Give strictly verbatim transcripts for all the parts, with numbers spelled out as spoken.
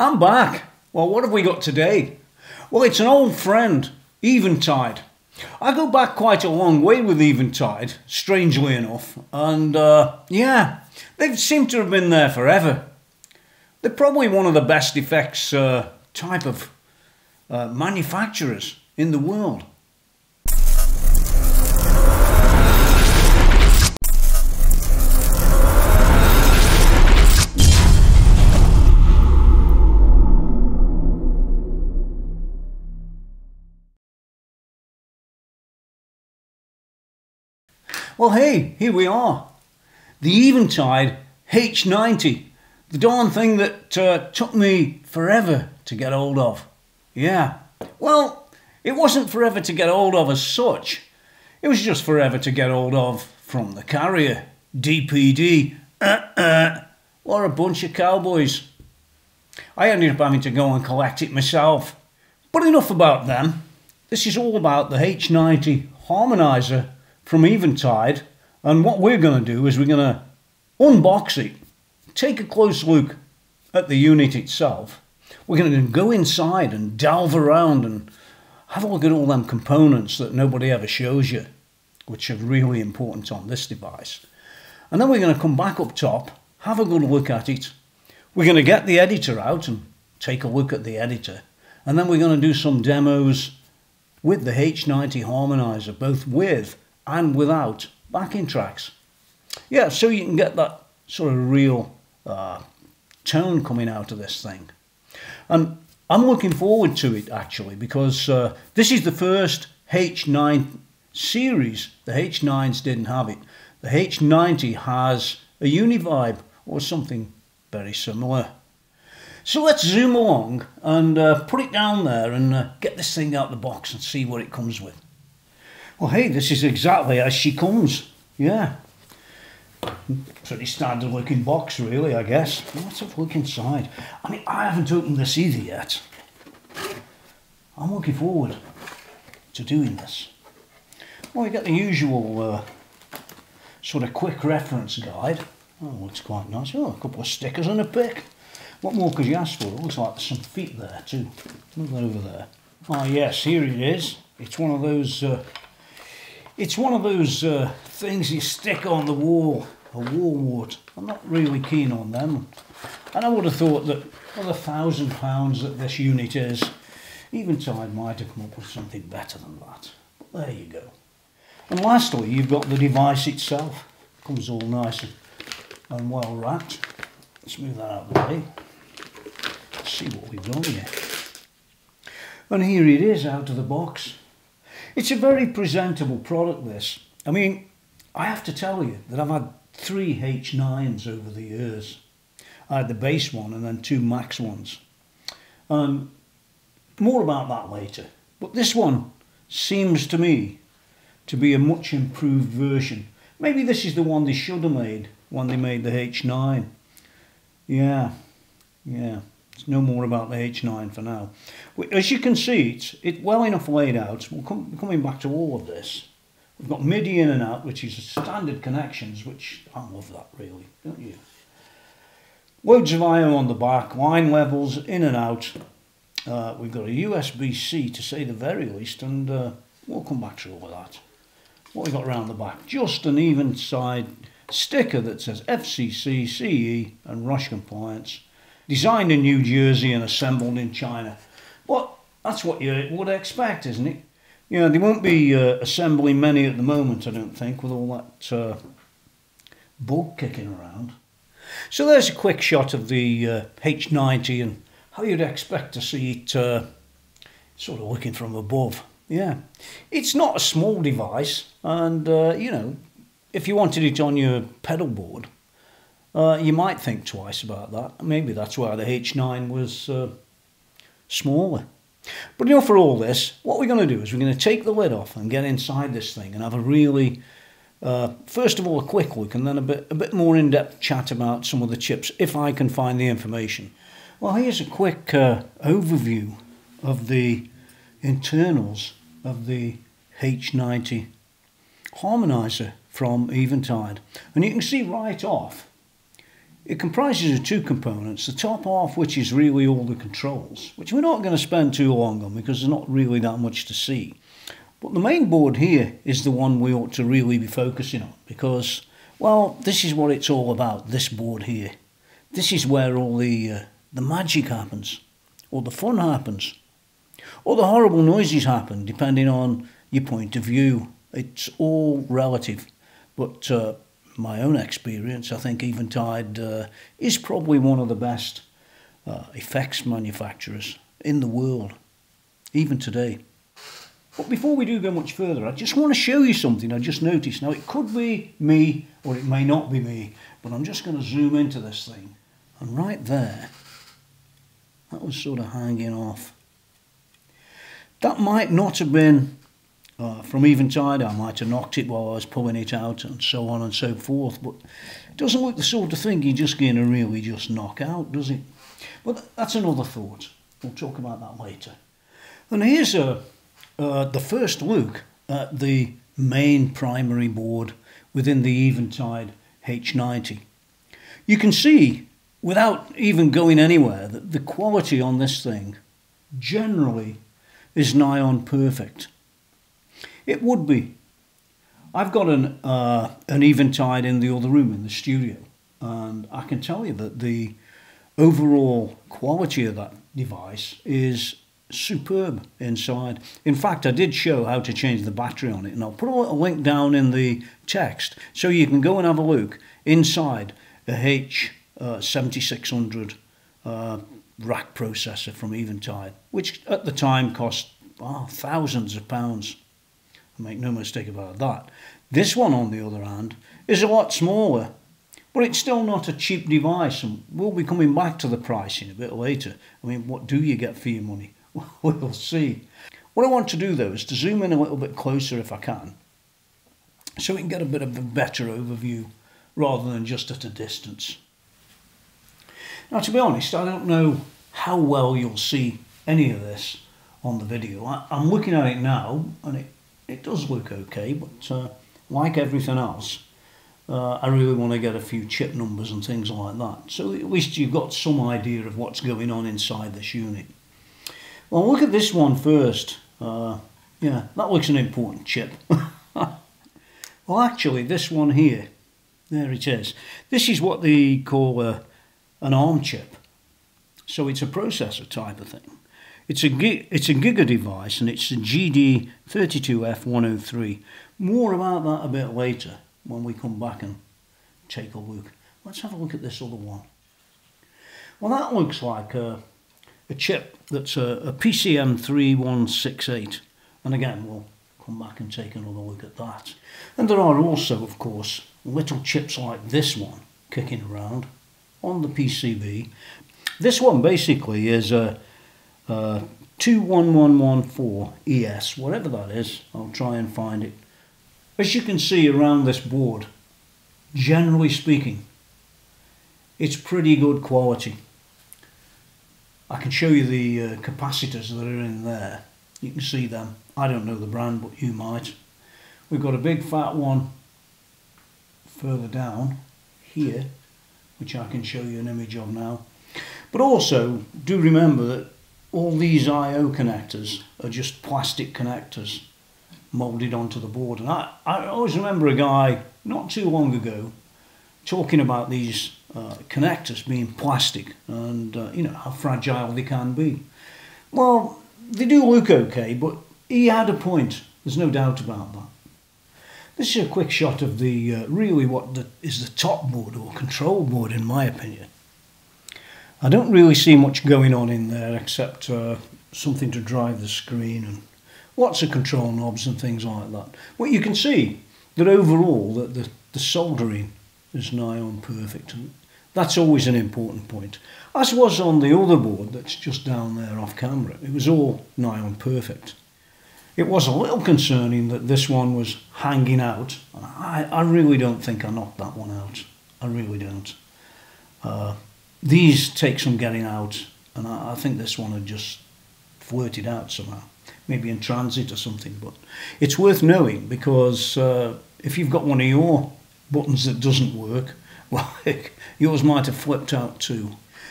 I'm back. Well, what have we got today? Well, it's an old friend, Eventide. I go back quite a long way with Eventide, strangely enough, and uh, yeah, they seem to have been there forever. They're probably one of the best effects uh, type of uh, manufacturers in the world. Well, hey, here we are. The Eventide H ninety. The darn thing that uh, took me forever to get hold of. Yeah. Well, it wasn't forever to get hold of as such. It was just forever to get hold of from the carrier. D P D. Uh-uh. What a bunch of cowboys. I ended up having to go and collect it myself. But enough about them. This is all about the H ninety Harmonizer from Eventide, and what we're going to do is we're going to unbox it, take a close look at the unit itself. We're going to go inside and delve around and have a look at all them components that nobody ever shows you, which are really important on this device. And then we're going to come back up top, have a good look at it. We're going to get the editor out and take a look at the editor, and then we're going to do some demos with the H ninety Harmonizer, both with and without backing tracks. Yeah, so you can get that sort of real uh, tone coming out of this thing. And I'm looking forward to it, actually, because uh, this is the first H nine series. The H nines didn't have it. The H ninety has a Univibe or something very similar. So let's zoom along and uh, put it down there and uh, get this thing out of the box and see what it comes with. Well, hey, this is exactly as she comes. Yeah. Pretty standard looking box, really, I guess. Let's have a look inside. I mean, I haven't opened this either yet. I'm looking forward to doing this. Well, you get the usual uh, sort of quick reference guide. Oh, looks quite nice. Oh, a couple of stickers and a pick. What more could you ask for? It looks like there's some feet there, too. Move that over there. Ah, yes, here it is. It's one of those... Uh, It's one of those uh, things you stick on the wall, a wall wart. I'm not really keen on them. And I would have thought that for the thousand pounds that this unit is, Eventide might have come up with something better than that. But there you go. And lastly, you've got the device itself. It comes all nice and, and well wrapped. Let's move that out of the way. Let's see what we've done here. And here it is out of the box. It's a very presentable product, this. I mean, I have to tell you that I've had three H nines over the years. I had the base one and then two Max ones. Um, more about that later. But this one seems to me to be a much improved version. Maybe this is the one they should have made when they made the H nine. Yeah, yeah. No more about the H nine for now. As you can see, it's, it's well enough laid out. We'll come, we're coming back to all of this. We've got MIDI in and out, which is standard connections, which I love that, really, don't you? Loads of I O on the back, line levels, in and out. Uh, we've got a U S B C to say the very least, and uh, we'll come back to all of that. What we've got around the back, just an even side sticker that says F C C, C E and RoHS compliance. Designed in New Jersey and assembled in China. Well, that's what you would expect, isn't it? You know, they won't be uh, assembling many at the moment, I don't think, with all that uh, bug kicking around. So there's a quick shot of the uh, H ninety and how you'd expect to see it uh, sort of looking from above. Yeah, it's not a small device, and, uh, you know, if you wanted it on your pedal board, Uh, you might think twice about that. Maybe that's why the H nine was uh, smaller. But enough for all this. What we're going to do is we're going to take the lid off and get inside this thing and have a really, uh, first of all, a quick look and then a bit, a bit more in-depth chat about some of the chips, if I can find the information. Well, here's a quick uh, overview of the internals of the H ninety Harmonizer from Eventide. And you can see right off It comprises of two components, the top half which is really all the controls, which we're not going to spend too long on because there's not really that much to see. But the main board here is the one we ought to really be focusing on because, well, this is what it's all about, this board here. This is where all the, uh, the magic happens, or the fun happens, or the horrible noises happen, depending on your point of view. It's all relative, but uh, my own experience, I think Eventide uh, is probably one of the best uh, effects manufacturers in the world, even today. But before we do go much further, I just want to show you something I just noticed. Now, it could be me, or it may not be me, but I'm just going to zoom into this thing. And right there, that was sort of hanging off. That might not have been uh, from Eventide. I might have knocked it while I was pulling it out and so on and so forth, but it doesn't look the sort of thing you're just going to really just knock out, does it? But that's another thought. We'll talk about that later. And here's uh, uh, the first look at the main primary board within the Eventide H ninety. You can see, without even going anywhere, that the quality on this thing generally is nigh on perfect. It would be. I've got an uh, an Eventide in the other room in the studio, and I can tell you that the overall quality of that device is superb inside. In fact, I did show how to change the battery on it, and I'll put a link down in the text so you can go and have a look inside the H seventy-six hundred uh, rack processor from Eventide, which at the time cost oh, thousands of pounds. I make no mistake about that. This one, on the other hand, is a lot smaller, but it's still not a cheap device, and we'll be coming back to the pricing a bit later. I mean, what do you get for your money? We'll see. What I want to do, though, is to zoom in a little bit closer if I can, so we can get a bit of a better overview rather than just at a distance. Now, to be honest, I don't know how well you'll see any of this on the video. I, I'm looking at it now, and it, it does look okay, but uh, like everything else, uh, I really want to get a few chip numbers and things like that, so at least you've got some idea of what's going on inside this unit. Well, look at this one first. Uh, yeah, that looks an important chip. Well, actually, this one here, there it is. This is what they call a... an ARM chip, so it's a processor type of thing. It's a it's a Giga device, and it's a G D thirty-two F one oh three. More about that a bit later when we come back and take a look. Let's have a look at this other one. Well, that looks like a, a chip that's a, a P C M three one six eight, and again we'll come back and take another look at that. And there are also, of course, little chips like this one kicking around on the P C B. This one basically is a, a two one one one four E S, whatever that is. I'll try and find it. As you can see around this board, generally speaking, it's pretty good quality. I can show you the uh, capacitors that are in there. You can see them. I don't know the brand, but you might. We've got a big fat one further down here, which I can show you an image of now. But also, do remember that all these I O connectors are just plastic connectors moulded onto the board. And I, I always remember a guy not too long ago talking about these uh, connectors being plastic and uh, you know, how fragile they can be. Well, they do look okay, but he had a point. There's no doubt about that. This is a quick shot of the uh, really what the, is the top board or control board, in my opinion. I don't really see much going on in there except uh, something to drive the screen and lots of control knobs and things like that. But you can see that overall that the, the soldering is nigh on perfect, and that's always an important point. As was on the other board that's just down there off camera. It was all nigh on perfect. It was a little concerning that this one was hanging out. I, I really don't think I knocked that one out. I really don't. Uh, these take some getting out, and I, I think this one had just flirted out somehow. Maybe in transit or something, but it's worth knowing because uh, if you've got one of your buttons that doesn't work like yours might have flipped out too.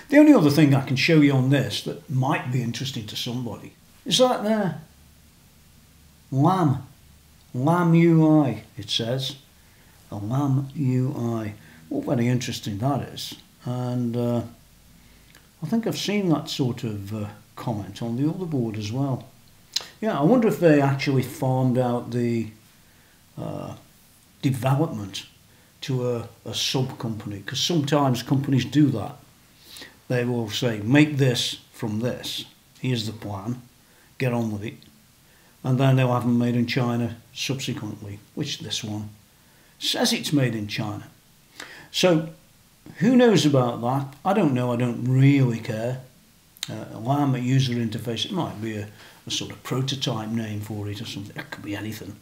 The only other thing I can show you on this that might be interesting to somebody is that there. LAMB. LAMB U I, it says. A LAMB U I. Well, very interesting that is. And uh, I think I've seen that sort of uh, comment on the other board as well. Yeah, I wonder if they actually farmed out the uh, development to a, a sub-company, because sometimes companies do that. They will say, make this from this, here's the plan, get on with it, and then they'll have them made in China subsequently, which this one says it's made in China. So who knows about that? I don't know, I don't really care. Uh, LAMB user interface, it might be a, a sort of prototype name for it or something, it could be anything.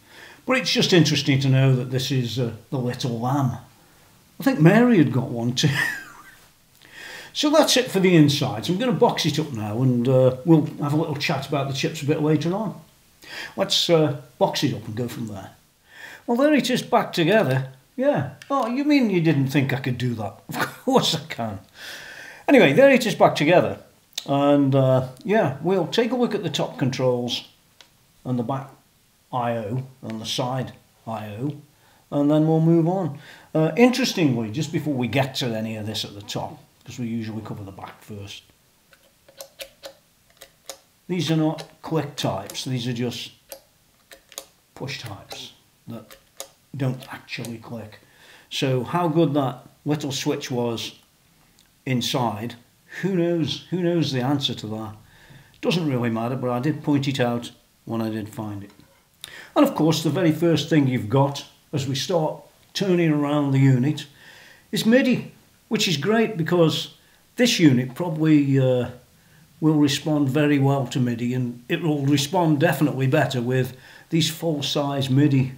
But it's just interesting to know that this is uh, the little lamb. I think Mary had got one too. So that's it for the insides. I'm going to box it up now and uh, we'll have a little chat about the chips a bit later on. Let's uh, box it up and go from there. Well, there it is back together. Yeah. Oh, you mean you didn't think I could do that? Of course I can. Anyway, there it is back together. And uh, yeah, we'll take a look at the top controls and the back I O and the side I O, and then we'll move on. Uh, interestingly, just before we get to any of this at the top, because we usually cover the back first, these are not click types, these are just push types that don't actually click. So how good that little switch was inside, who knows? Who knows the answer to that? Doesn't really matter, but I did point it out when I did find it. And of course, the very first thing you've got as we start turning around the unit is MIDI, which is great because this unit probably uh, will respond very well to MIDI, and it will respond definitely better with these full-size MIDI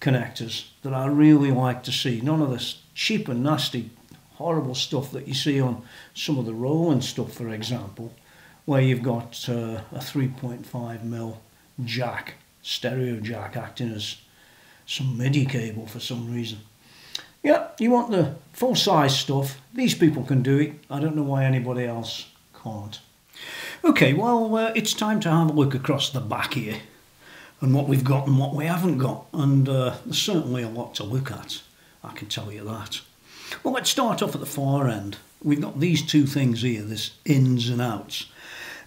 connectors that I really like to see. None of this cheap and nasty, horrible stuff that you see on some of the Roland stuff, for example, where you've got uh, a three point five mil jack, stereo jack, acting as some MIDI cable for some reason. Yeah, you want the full-size stuff. These people can do it. I don't know why anybody else can't. Okay, well, uh, it's time to have a look across the back here and what we've got and what we haven't got. And uh, there's certainly a lot to look at, I can tell you that. Well, let's start off at the far end. We've got these two things here, this ins and outs.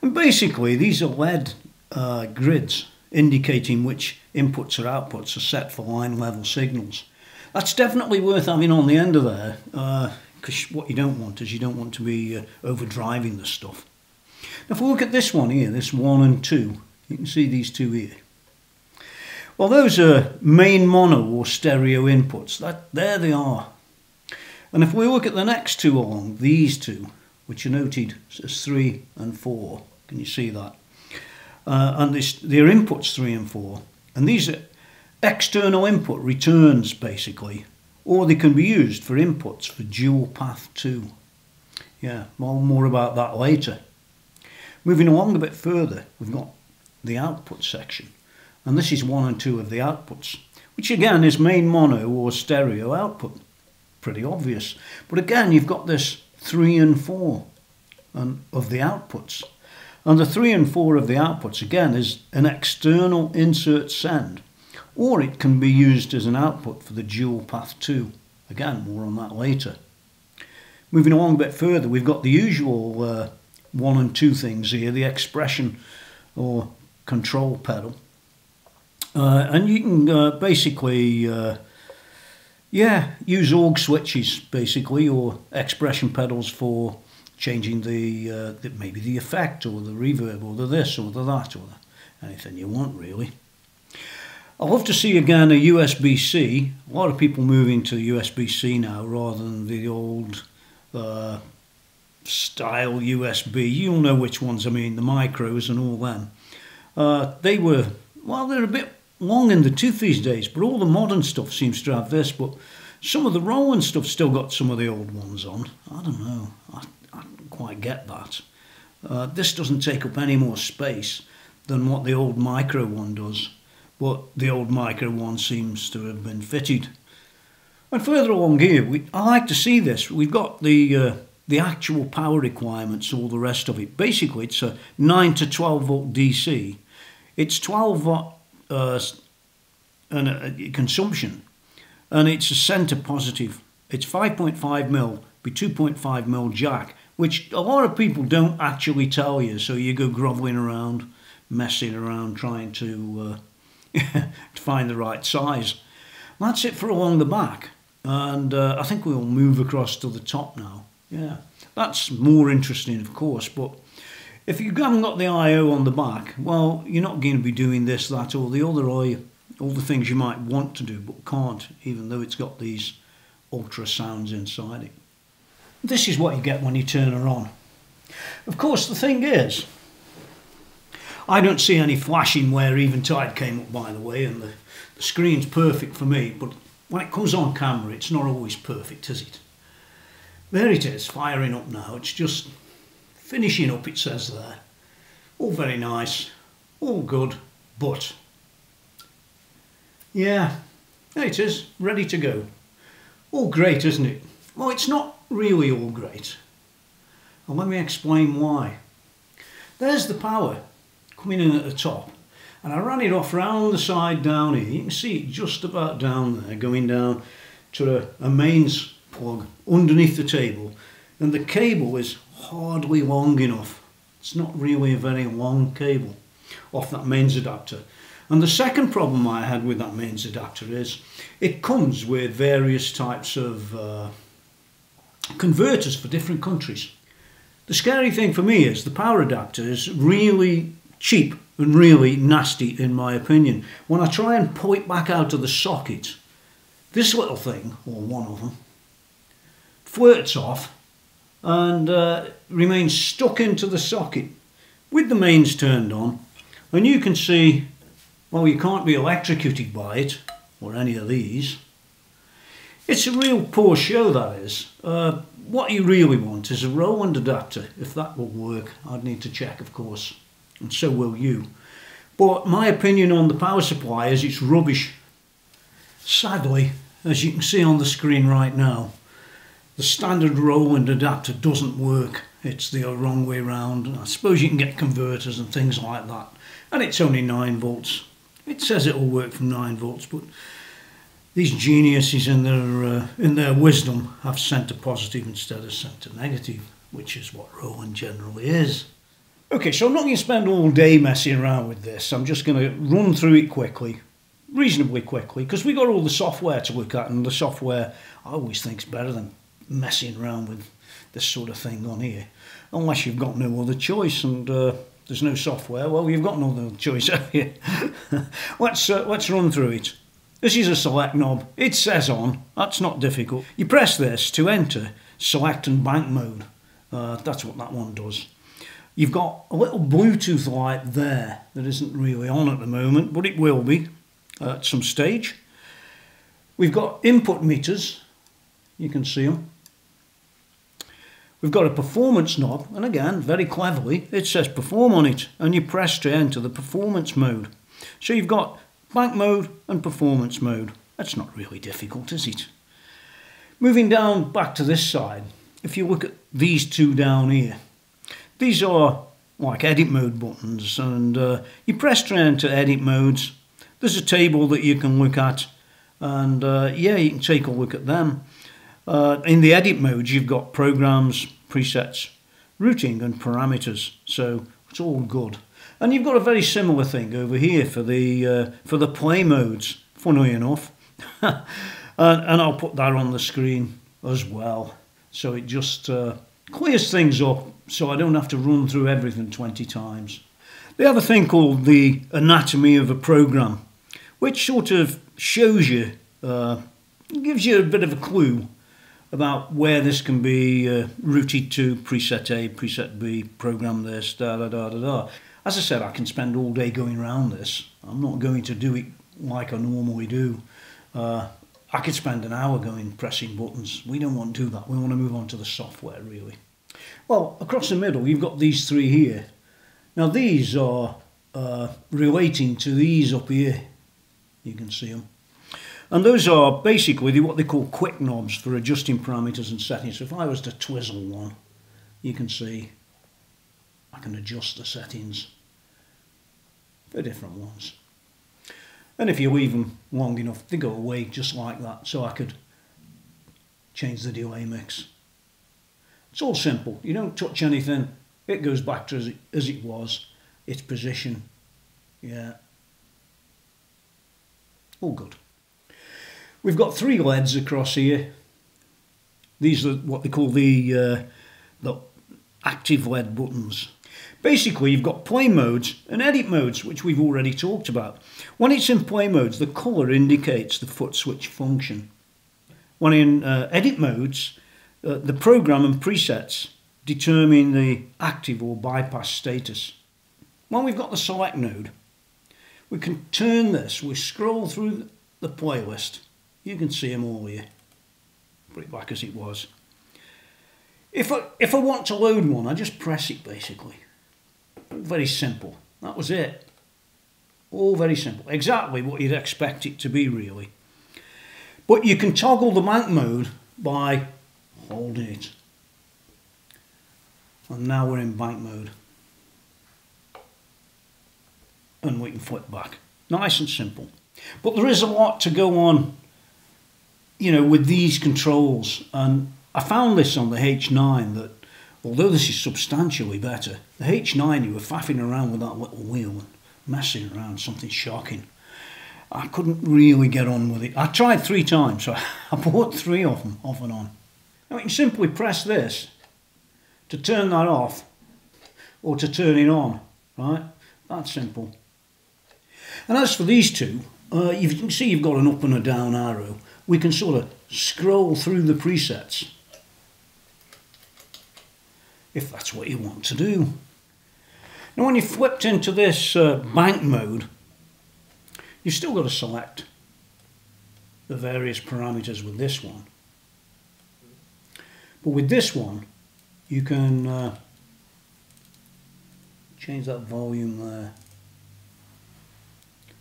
And basically, these are L E D uh, grids, indicating which inputs or outputs are set for line level signals. That's definitely worth having on the end of there, because uh, what you don't want is you don't want to be uh, overdriving the stuff. Now if we look at this one here, this one and two, you can see these two here. Well, those are main mono or stereo inputs, that, there they are. And if we look at the next two along, these two, which are noted as three and four, can you see that? Uh, and this, their inputs three and four, and these are external input returns basically, or they can be used for inputs for dual path two. Yeah, more, more about that later. Moving along a bit further, we've got the output section, and this is one and two of the outputs, which again is main mono or stereo output, pretty obvious. But again, you've got this three and four and of the outputs. And the three and four of the outputs, again, is an external insert send, or it can be used as an output for the dual path two. Again, more on that later. Moving along a bit further, we've got the usual uh, one and two things here, the expression or control pedal. Uh, and you can uh, basically, uh, yeah, use org switches, basically, or expression pedals for changing the, uh, the maybe the effect or the reverb or the this or the that or the, anything you want really. I love to see again a U S B C. A lot of people moving to U S B C now rather than the old uh, style U S B. You'll know which ones I mean, the micros and all them. Uh, they were, well, they're a bit long in the tooth these days, but all the modern stuff seems to have this, but some of the Roland stuff still got some of the old ones on. I don't know. I, I don't quite get that. Uh, this doesn't take up any more space than what the old micro one does, but the old micro one seems to have been fitted. And further along here, we, I like to see this. We've got the uh, the actual power requirements, all the rest of it. Basically, it's a nine to twelve volt D C. It's twelve watt uh, and a consumption, and it's a center positive. It's five point five mil by two point five mil jack, which a lot of people don't actually tell you. So you go groveling around, messing around, trying to, uh, to find the right size. That's it for along the back. And uh, I think we'll move across to the top now. Yeah, that's more interesting, of course, but if you haven't got the I O on the back, well, you're not going to be doing this, that, or the other, or you, all the things you might want to do but can't, even though it's got these ultrasounds inside it. This is what you get when you turn her on. Of course, the thing is, I don't see any flashing where Eventide came up, by the way, and the, the screen's perfect for me, but when it comes on camera, it's not always perfect, is it? There it is, firing up now. It's just finishing up, it says there. All very nice, all good, but... yeah, there it is, ready to go. All great, isn't it? Well, it's not really all great. And let me explain why. There's the power coming in at the top. And I ran it off round the side down here. You can see it just about down there, going down to a, a mains plug underneath the table, and the cable is hardly long enough. It's not really a very long cable off that mains adapter. And the second problem I had with that mains adapter is it comes with various types of uh, converters for different countries. The scary thing for me is the power adapter is really cheap and really nasty, in my opinion. When I try and pull it back out of the socket, this little thing, or one of them, flirts off and uh, remains stuck into the socket with the mains turned on, and you can see, well, you can't be electrocuted by it or any of these. It's a real poor show, that is. Uh, what you really want is a Roland adapter, if that will work. I'd need to check, of course, and so will you. But my opinion on the power supply is it's rubbish. Sadly, as you can see on the screen right now, the standard Roland adapter doesn't work. It's the wrong way round. I suppose you can get converters and things like that. And it's only nine volts. It says it will work from nine volts, but these geniuses in their, uh, in their wisdom have sent a positive instead of sent a negative, which is what Roland generally is. Okay, so I'm not going to spend all day messing around with this. I'm just going to run through it quickly. Reasonably quickly, because we got all the software to look at, and the software I always think is better than messing around with this sort of thing on here, unless you've got no other choice, and uh, there's no software. Well, you've got no other choice, have you? let's uh, let's run through it. This is a select knob. It says on. That's not difficult. You press this to enter select and bank mode. Uh, that's what that one does. You've got a little Bluetooth light there that isn't really on at the moment, but it will be uh, at some stage. We've got input meters. You can see them. We've got a performance knob, and again, very cleverly, it says perform on it, and you press to enter the performance mode. So you've got bank mode and performance mode. That's not really difficult, is it? Moving down back to this side, if you look at these two down here, these are like edit mode buttons, and uh, you press to enter edit modes. There's a table that you can look at, and uh, yeah, you can take a look at them. Uh, in the edit modes, you've got programs, presets, routing and parameters, so it's all good. And you've got a very similar thing over here for the uh, for the play modes, funnily enough. and, and I'll put that on the screen as well, so it just uh, clears things up, so I don't have to run through everything twenty times. They have a thing called the anatomy of a program, which sort of shows you, uh, gives you a bit of a clue about where this can be uh, routed to, preset A, preset B, program this, da da da da da. As I said, I can spend all day going around this. I'm not going to do it like I normally do. Uh, I could spend an hour going pressing buttons. We don't want to do that. We want to move on to the software, really. Well, across the middle, you've got these three here. Now, these are uh, relating to these up here. You can see them. And those are basically what they call quick knobs for adjusting parameters and settings. So if I was to twizzle one, you can see I can adjust the settings for different ones. And if you leave them long enough, they go away just like that. So I could change the delay mix. It's all simple. You don't touch anything. It goes back to as it, as it was. Its position. Yeah. All good. We've got three L E Ds across here. These are what they call the, uh, the active L E D buttons. Basically, you've got play modes and edit modes, which we've already talked about. When it's in play modes, the colour indicates the foot switch function. When in uh, edit modes, uh, the program and presets determine the active or bypass status. When we've got the select node, we can turn this, we scroll through the playlist. You can see them all here. Put it back as it was. If I, if I want to load one, I just press it basically. Very simple. That was it. All very simple. Exactly what you'd expect it to be, really. But you can toggle the Mac mode by holding it. And now we're in bank mode. And we can flip back. Nice and simple. But there is a lot to go on, you know, with these controls. And I found this on the H nine that, although this is substantially better, the H nine, you were faffing around with that little wheel and messing around, something shocking. I couldn't really get on with it. I tried three times, so I bought three of them off and on. Now you can simply press this to turn that off or to turn it on, right? That's simple. And as for these two, uh, you can see you've got an up and a down arrow. We can sort of scroll through the presets if that's what you want to do. Now when you flipped into this uh, bank mode, you've still got to select the various parameters with this one. But with this one, you can uh, change that volume there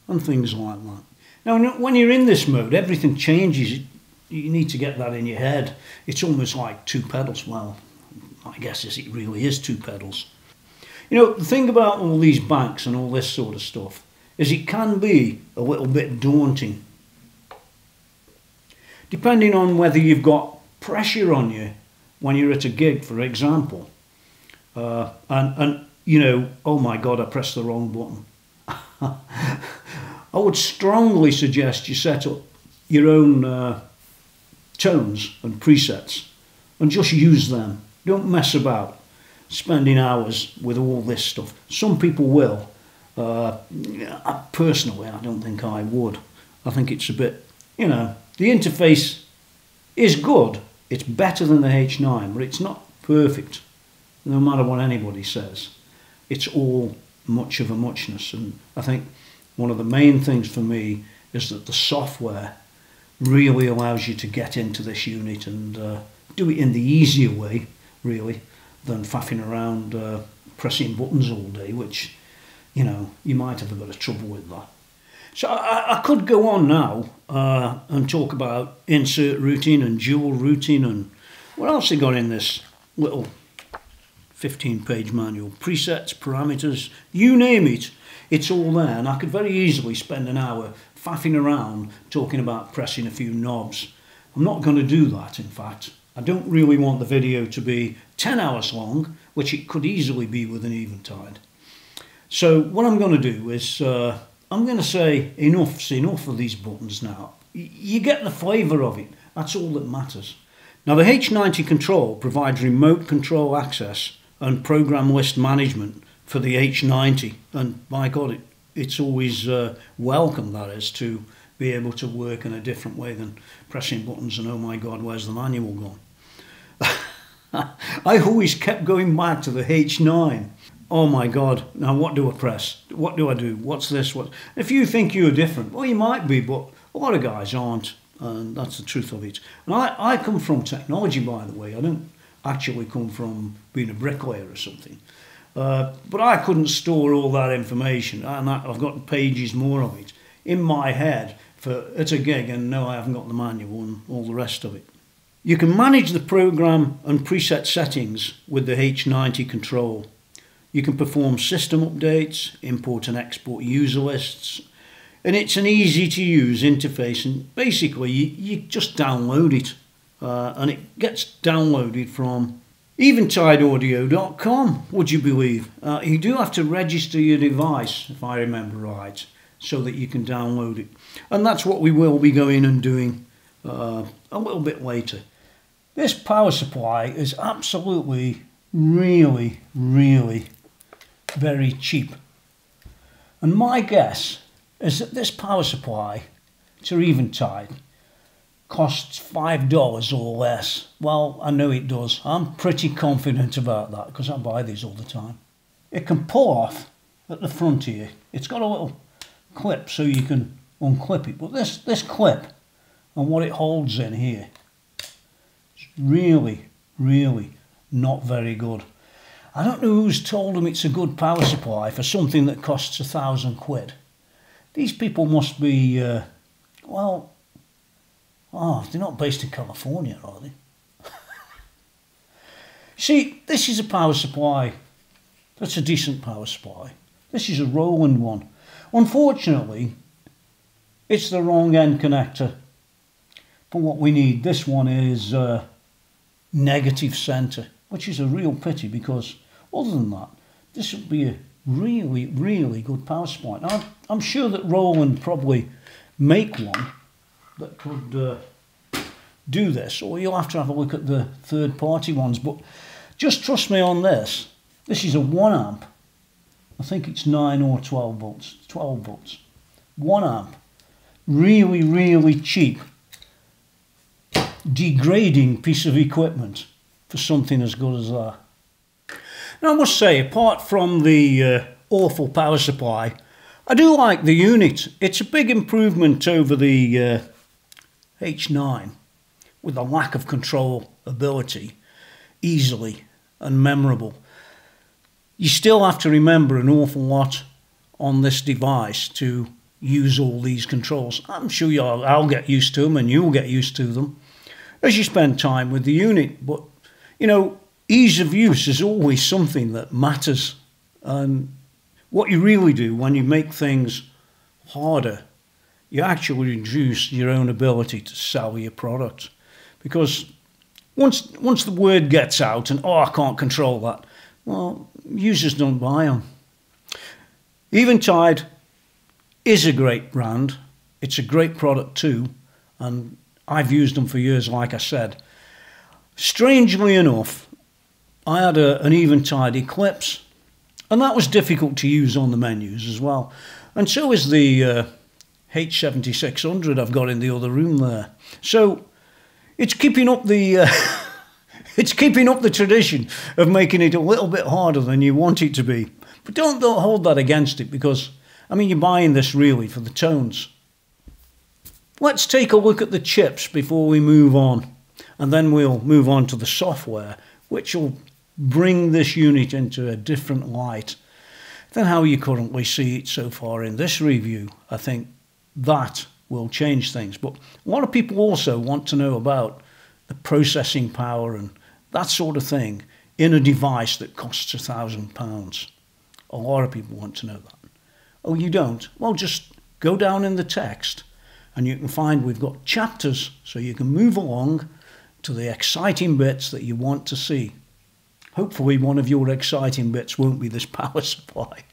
and things like that. Now when you're in this mode, everything changes. You need to get that in your head. It's almost like two pedals. Well, I guess it really is two pedals. You know, the thing about all these banks and all this sort of stuff is it can be a little bit daunting. Depending on whether you've got pressure on you when you're at a gig, for example. Uh, and, and, you know, oh my God, I pressed the wrong button. I would strongly suggest you set up your own uh, tones and presets and just use them. Don't mess about spending hours with all this stuff. Some people will. Uh, personally, I don't think I would. I think it's a bit, you know, the interface is good. It's better than the H nine, but it's not perfect. No matter what anybody says, it's all much of a muchness. And I think one of the main things for me is that the software really allows you to get into this unit and uh, do it in the easier way, really, than faffing around uh, pressing buttons all day, which, you know, you might have a bit of trouble with that. So I, I could go on now uh, and talk about insert routing and dual routing and what else they got in this little fifteen page manual. Presets, parameters, you name it, it's all there. And I could very easily spend an hour faffing around talking about pressing a few knobs. I'm not going to do that, in fact. I don't really want the video to be ten hours long, which it could easily be with an Eventide. So what I'm going to do is, uh, I'm going to say enough's enough of these buttons now. You get the flavour of it. That's all that matters. Now the H ninety control provides remote control access and program list management for the H ninety. And by God, it, it's always uh, welcome, that is, to be able to work in a different way than pressing buttons and oh my God, where's the manual gone? I always kept going back to the H nine. Oh my God, now what do I press? What do I do? What's this? What? If you think you're different, well, you might be, but a lot of guys aren't, and that's the truth of it. And I, I come from technology, by the way. I don't actually come from being a bricklayer or something. Uh, but I couldn't store all that information, and I, I've got pages more of it in my head for at a gig, and no, I haven't got the manual and all the rest of it. You can manage the program and preset settings with the H ninety control. You can perform system updates, import and export user lists, and it's an easy to use interface, and basically you, you just download it, uh, and it gets downloaded from Eventide Audio dot com, would you believe. Uh, you do have to register your device, if I remember right, so that you can download it, and that's what we will be going and doing uh, a little bit later. This power supply is absolutely really really very cheap, and my guess is that this power supply to Eventide costs five dollars or less. Well, I know it does. I'm pretty confident about that because I buy these all the time. It can pull off at the front here. It's got a little clip so you can unclip it, but this this clip and what it holds in here, it's really really not very good. I don't know who's told them it's a good power supply for something that costs a thousand quid. These people must be, uh, well, oh, they're not based in California, are they? See, this is a power supply. That's a decent power supply. This is a Roland one. Unfortunately, it's the wrong end connector for what we need. This one is uh, negative center, which is a real pity, because other than that, this would be a really, really good power supply. Now, I'm sure that Roland probably make one that could uh, do this, or you'll have to have a look at the third-party ones, but just trust me on this. This is a one amp. I think it's nine or twelve volts. twelve volts. one amp. Really, really cheap, degrading piece of equipment for something as good as that. Now, I must say, apart from the uh, awful power supply, I do like the unit. It's a big improvement over the uh, H nine, with a lack of controlability, easily and memorable. You still have to remember an awful lot on this device to use all these controls. I'm sure you'll, I'll get used to them, and you'll get used to them as you spend time with the unit. But, you know, ease of use is always something that matters. And what you really do when you make things harder, you actually reduce your own ability to sell your product. Because once, once the word gets out and, oh, I can't control that, well, users don't buy them. Eventide is a great brand. It's a great product too, and I've used them for years, like I said. Strangely enough, I had a, an Eventide Eclipse, and that was difficult to use on the menus as well. And so is the uh, H seventy-six hundred I've got in the other room there. So it's keeping up the uh, it's keeping up the tradition of making it a little bit harder than you want it to be. But don't, don't hold that against it, because, I mean, you're buying this really for the tones. Let's take a look at the chips before we move on, and then we'll move on to the software, which will bring this unit into a different light than how you currently see it so far in this review. I think that will change things. But a lot of people also want to know about the processing power and that sort of thing in a device that costs a thousand pounds. A lot of people want to know that. Oh, you don't? Well, just go down in the text and you can find we've got chapters, so you can move along to the exciting bits that you want to see. Hopefully one of your exciting bits won't be this power supply.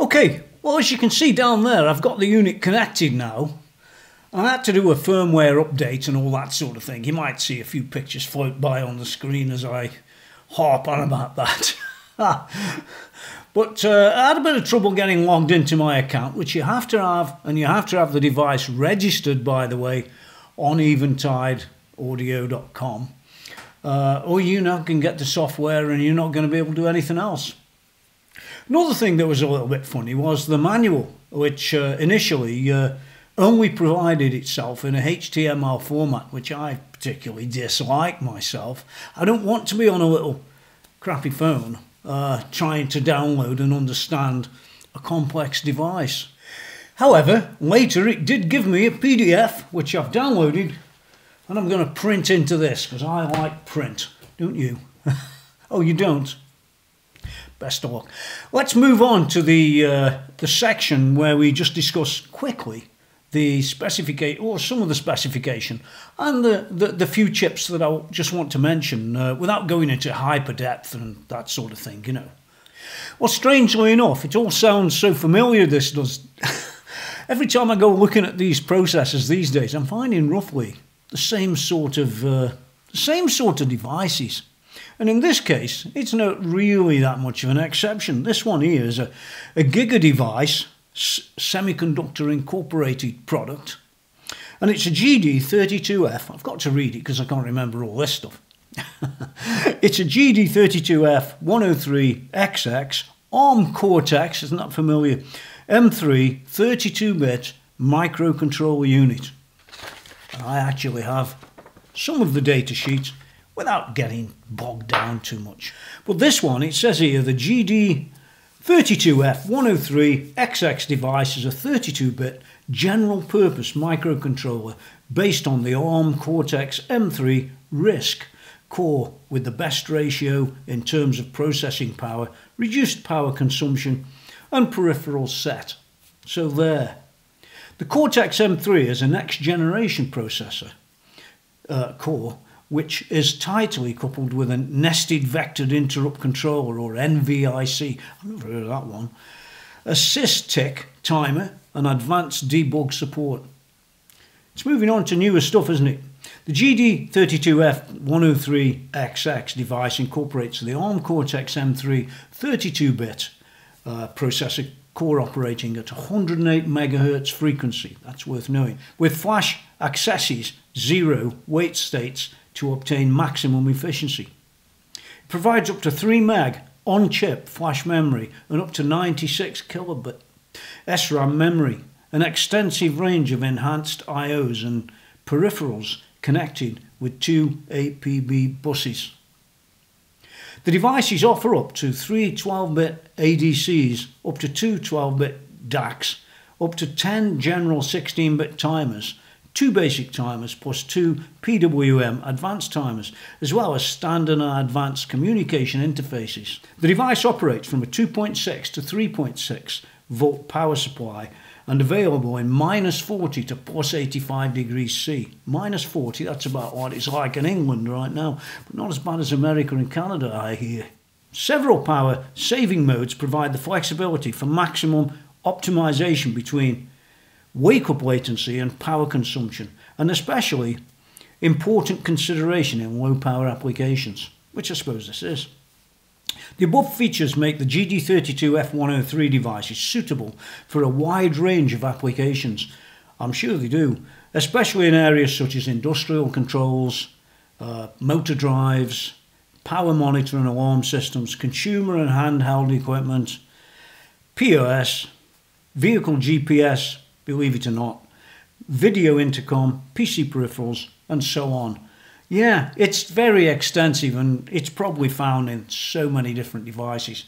Okay, well, as you can see down there, I've got the unit connected now. I had to do a firmware update and all that sort of thing. You might see a few pictures float by on the screen as I harp on about that. But uh, I had a bit of trouble getting logged into my account, which you have to have, and you have to have the device registered, by the way, on Eventide Audio dot com. Uh, or you now can get the software and you're not going to be able to do anything else. Another thing that was a little bit funny was the manual, which uh, initially uh, only provided itself in a H T M L format, which I particularly dislike myself. I don't want to be on a little crappy phone uh, trying to download and understand a complex device. However, later it did give me a P D F, which I've downloaded, and I'm going to print into this, because I like print, don't you? Oh, you don't? Best of luck. Let's move on to the, uh, the section where we just discuss quickly the specification, or some of the specification, and the, the, the few chips that I just want to mention, uh, without going into hyper depth and that sort of thing, you know. Well, strangely enough, it all sounds so familiar, this does. Every time I go looking at these processors these days, I'm finding roughly the same sort of, uh, same sort of devices. And in this case, it's not really that much of an exception. This one here is a, a Giga device, Semiconductor Incorporated product. And it's a G D thirty-two F. I've got to read it because I can't remember all this stuff. It's a G D thirty-two F one oh three X X ARM Cortex, isn't that familiar? M three thirty-two bit microcontroller unit. And I actually have some of the data sheets without getting bogged down too much. But this one, it says here, the G D thirty-two F one oh three X X device is a thirty-two bit general purpose microcontroller based on the ARM Cortex M three RISC core with the best ratio in terms of processing power, reduced power consumption and peripheral set. So there. The Cortex M three is a next generation processor uh, core which is tightly coupled with a nested vectored interrupt controller, or N V I C, I've never heard of that one, a SysTick timer and advanced debug support. It's moving on to newer stuff, isn't it? The G D thirty-two F one oh three X X device incorporates the ARM Cortex M three thirty-two bit uh, processor core operating at one hundred eight megahertz frequency, that's worth knowing, with flash accesses, zero wait states to obtain maximum efficiency. It provides up to three meg on-chip flash memory and up to ninety-six kilobit S RAM memory, an extensive range of enhanced I Os and peripherals connected with two A P B buses. The devices offer up to three twelve bit A D Cs, up to two twelve bit D A Cs, up to ten general sixteen bit timers, two basic timers plus two P W M advanced timers, as well as standard and advanced communication interfaces. The device operates from a two point six to three point six volt power supply and available in minus forty to plus eighty-five degrees C. minus forty, that's about what it's like in England right now, but not as bad as America and Canada, I hear. Several power saving modes provide the flexibility for maximum optimization between wake-up latency and power consumption, and especially important consideration in low-power applications, which I suppose this is. The above features make the G D thirty-two F one oh three devices suitable for a wide range of applications. I'm sure they do, especially in areas such as industrial controls, uh, motor drives, power monitor and alarm systems, consumer and handheld equipment, P O S, vehicle G P S, believe it or not, video intercom, P C peripherals, and so on. Yeah, it's very extensive and it's probably found in so many different devices.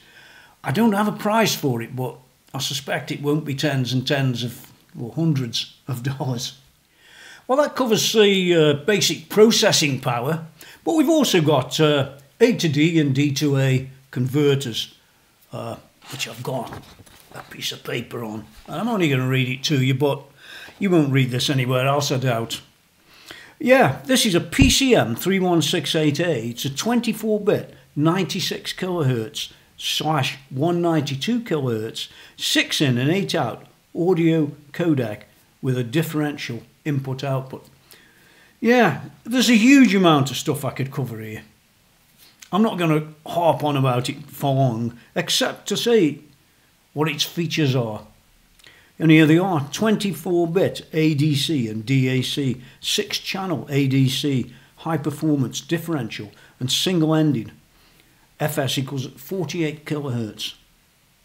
I don't have a price for it, but I suspect it won't be tens and tens of, or hundreds of dollars. Well, that covers the uh, basic processing power, but we've also got uh, A to D and D to A converters, uh, which I've got a piece of paper on, and I'm only going to read it to you, but you won't read this anywhere else, I doubt. Yeah, this is a P C M three one six eight A. It's a twenty-four bit ninety-six kilohertz slash one ninety-two kilohertz six in and eight out audio codec with a differential input output. Yeah, there's a huge amount of stuff I could cover here. I'm not going to harp on about it for long, except to say what its features are. And here they are, twenty-four bit A D C and D A C, six channel A D C, high performance, differential, and single-ended. F S equals forty-eight kilohertz.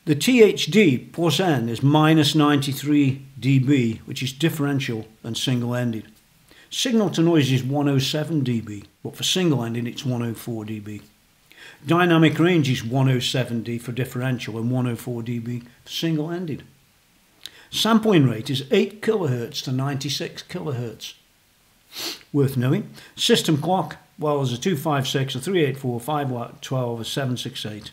The T H D plus N is minus ninety-three D B, which is differential and single-ended. Signal to noise is one oh seven D B, but for single-ended it's one oh four D B. Dynamic range is one oh seven D for differential and one oh four D B for single-ended. Sampling rate is eight kilohertz to ninety-six kilohertz. Worth knowing. System clock, well, there's a two fifty-six, a three eighty-four, five watt twelve, a seven sixty-eight.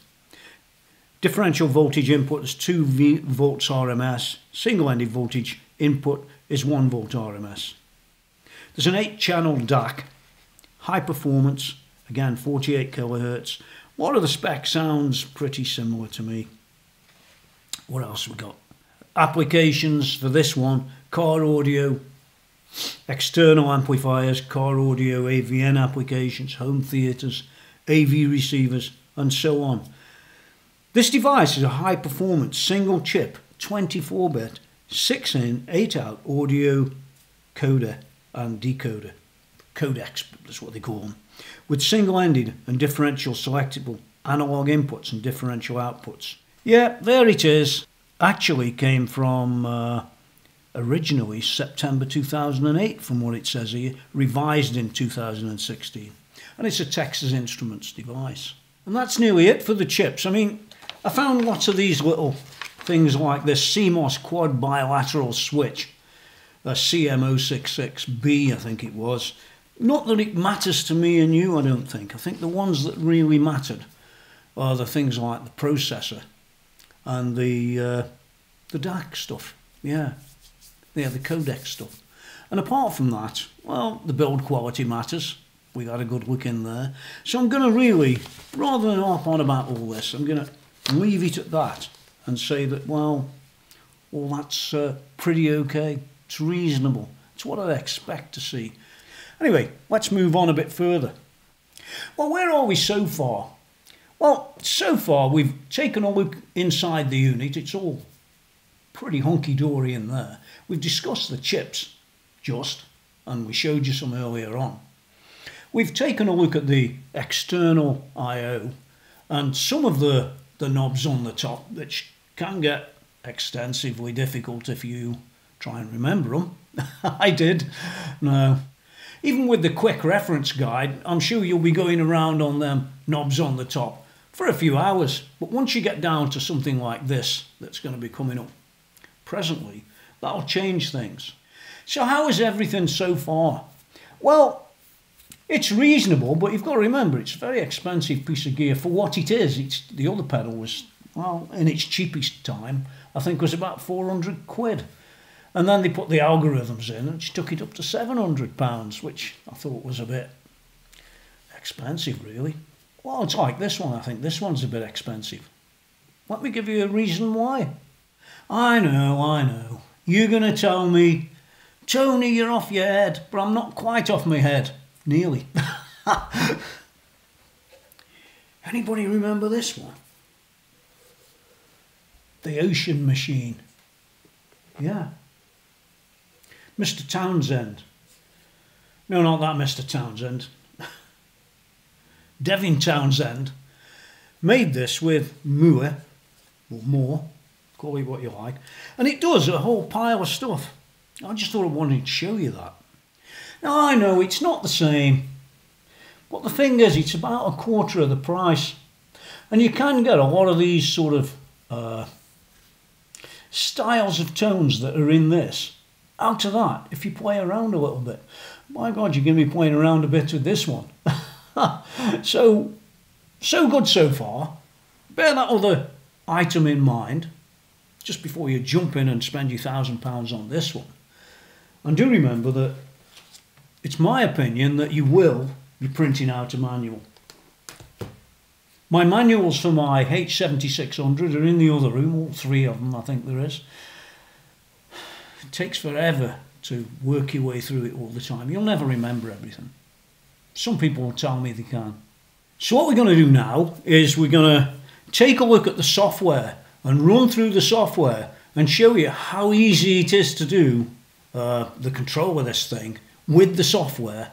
Differential voltage input is two volts R M S. Single-ended voltage input is one volt R M S. There's an eight channel D A C. High performance, again forty-eight kilohertz. A lot of the spec sounds pretty similar to me. What else have we got? Applications for this one, car audio, external amplifiers, car audio, A V N applications, home theatres, A V receivers, and so on. This device is a high performance single chip, twenty-four bit, six in, eight out audio coder and decoder. Codecs, that's what they call them. With single-ended and differential selectable analog inputs and differential outputs. Yeah, there it is. Actually came from uh, originally September two thousand eight, from what it says here, revised in two thousand sixteen. And it's a Texas Instruments device. And that's nearly it for the chips. I mean, I found lots of these little things like this C MOS quad bilateral switch, a C M zero six six B, I think it was. Not that it matters to me and you, I don't think. I think the ones that really mattered are the things like the processor and the uh, the D A C stuff. Yeah, yeah, the codec stuff. And apart from that, well, the build quality matters. We got a good look in there. So I'm going to really, rather than harp on about all this, I'm going to leave it at that and say that, well, all that's uh, pretty okay. It's reasonable. It's what I'd expect to see. Anyway, let's move on a bit further. Well, where are we so far? Well, so far we've taken a look inside the unit. It's all pretty hunky-dory in there. We've discussed the chips, just, and we showed you some earlier on. We've taken a look at the external I O and some of the, the knobs on the top, which can get extensively difficult if you try and remember them. I did. No. Even with the quick reference guide, I'm sure you'll be going around on them knobs on the top for a few hours. But once you get down to something like this, that's going to be coming up presently, that'll change things. So how is everything so far? Well, it's reasonable, but you've got to remember, it's a very expensive piece of gear for what it is. It's, the other pedal was, well, in its cheapest time, I think was about four hundred quid. And then they put the algorithms in and she took it up to seven hundred pounds, which I thought was a bit expensive, really. Well, it's like this one. I think this one's a bit expensive. Let me give you a reason why. I know, I know. You're going to tell me, Tony, you're off your head, but I'm not quite off my head. Nearly. Anybody remember this one? The Ocean Machine. Yeah. Mister Townsend. No, not that Mister Townsend. Devin Townsend made this with Mooer, or Moore, call it what you like, and it does a whole pile of stuff. I just thought I wanted to show you that. Now, I know it's not the same, but the thing is, it's about a quarter of the price, and you can get a lot of these sort of uh, styles of tones that are in this out of that, if you play around a little bit. My God, you're going to be playing around a bit with this one. so, so good so far. Bear that other item in mind, just before you jump in and spend your thousand pounds on this one. And do remember that it's my opinion that you will be printing out a manual. My manuals for my H seventy-six hundred are in the other room, all three of them I think there is. It takes forever to work your way through it all the time. You'll never remember everything. Some people will tell me they can. So what we're going to do now is we're going to take a look at the software and run through the software and show you how easy it is to do uh, the control of this thing with the software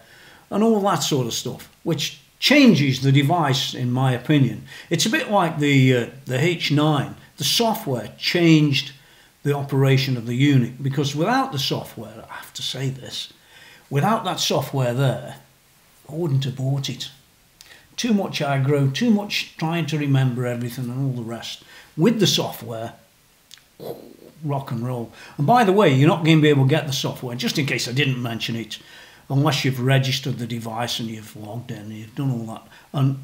and all that sort of stuff, which changes the device in my opinion. It's a bit like the, uh, the H nine. The software changed the operation of the unit, because without the software, I have to say this, without that software there, I wouldn't have bought it. Too much aggro, too much trying to remember everything and all the rest. With the software, rock and roll. And by the way, you're not going to be able to get the software, just in case I didn't mention it, unless you've registered the device and you've logged in and you've done all that. And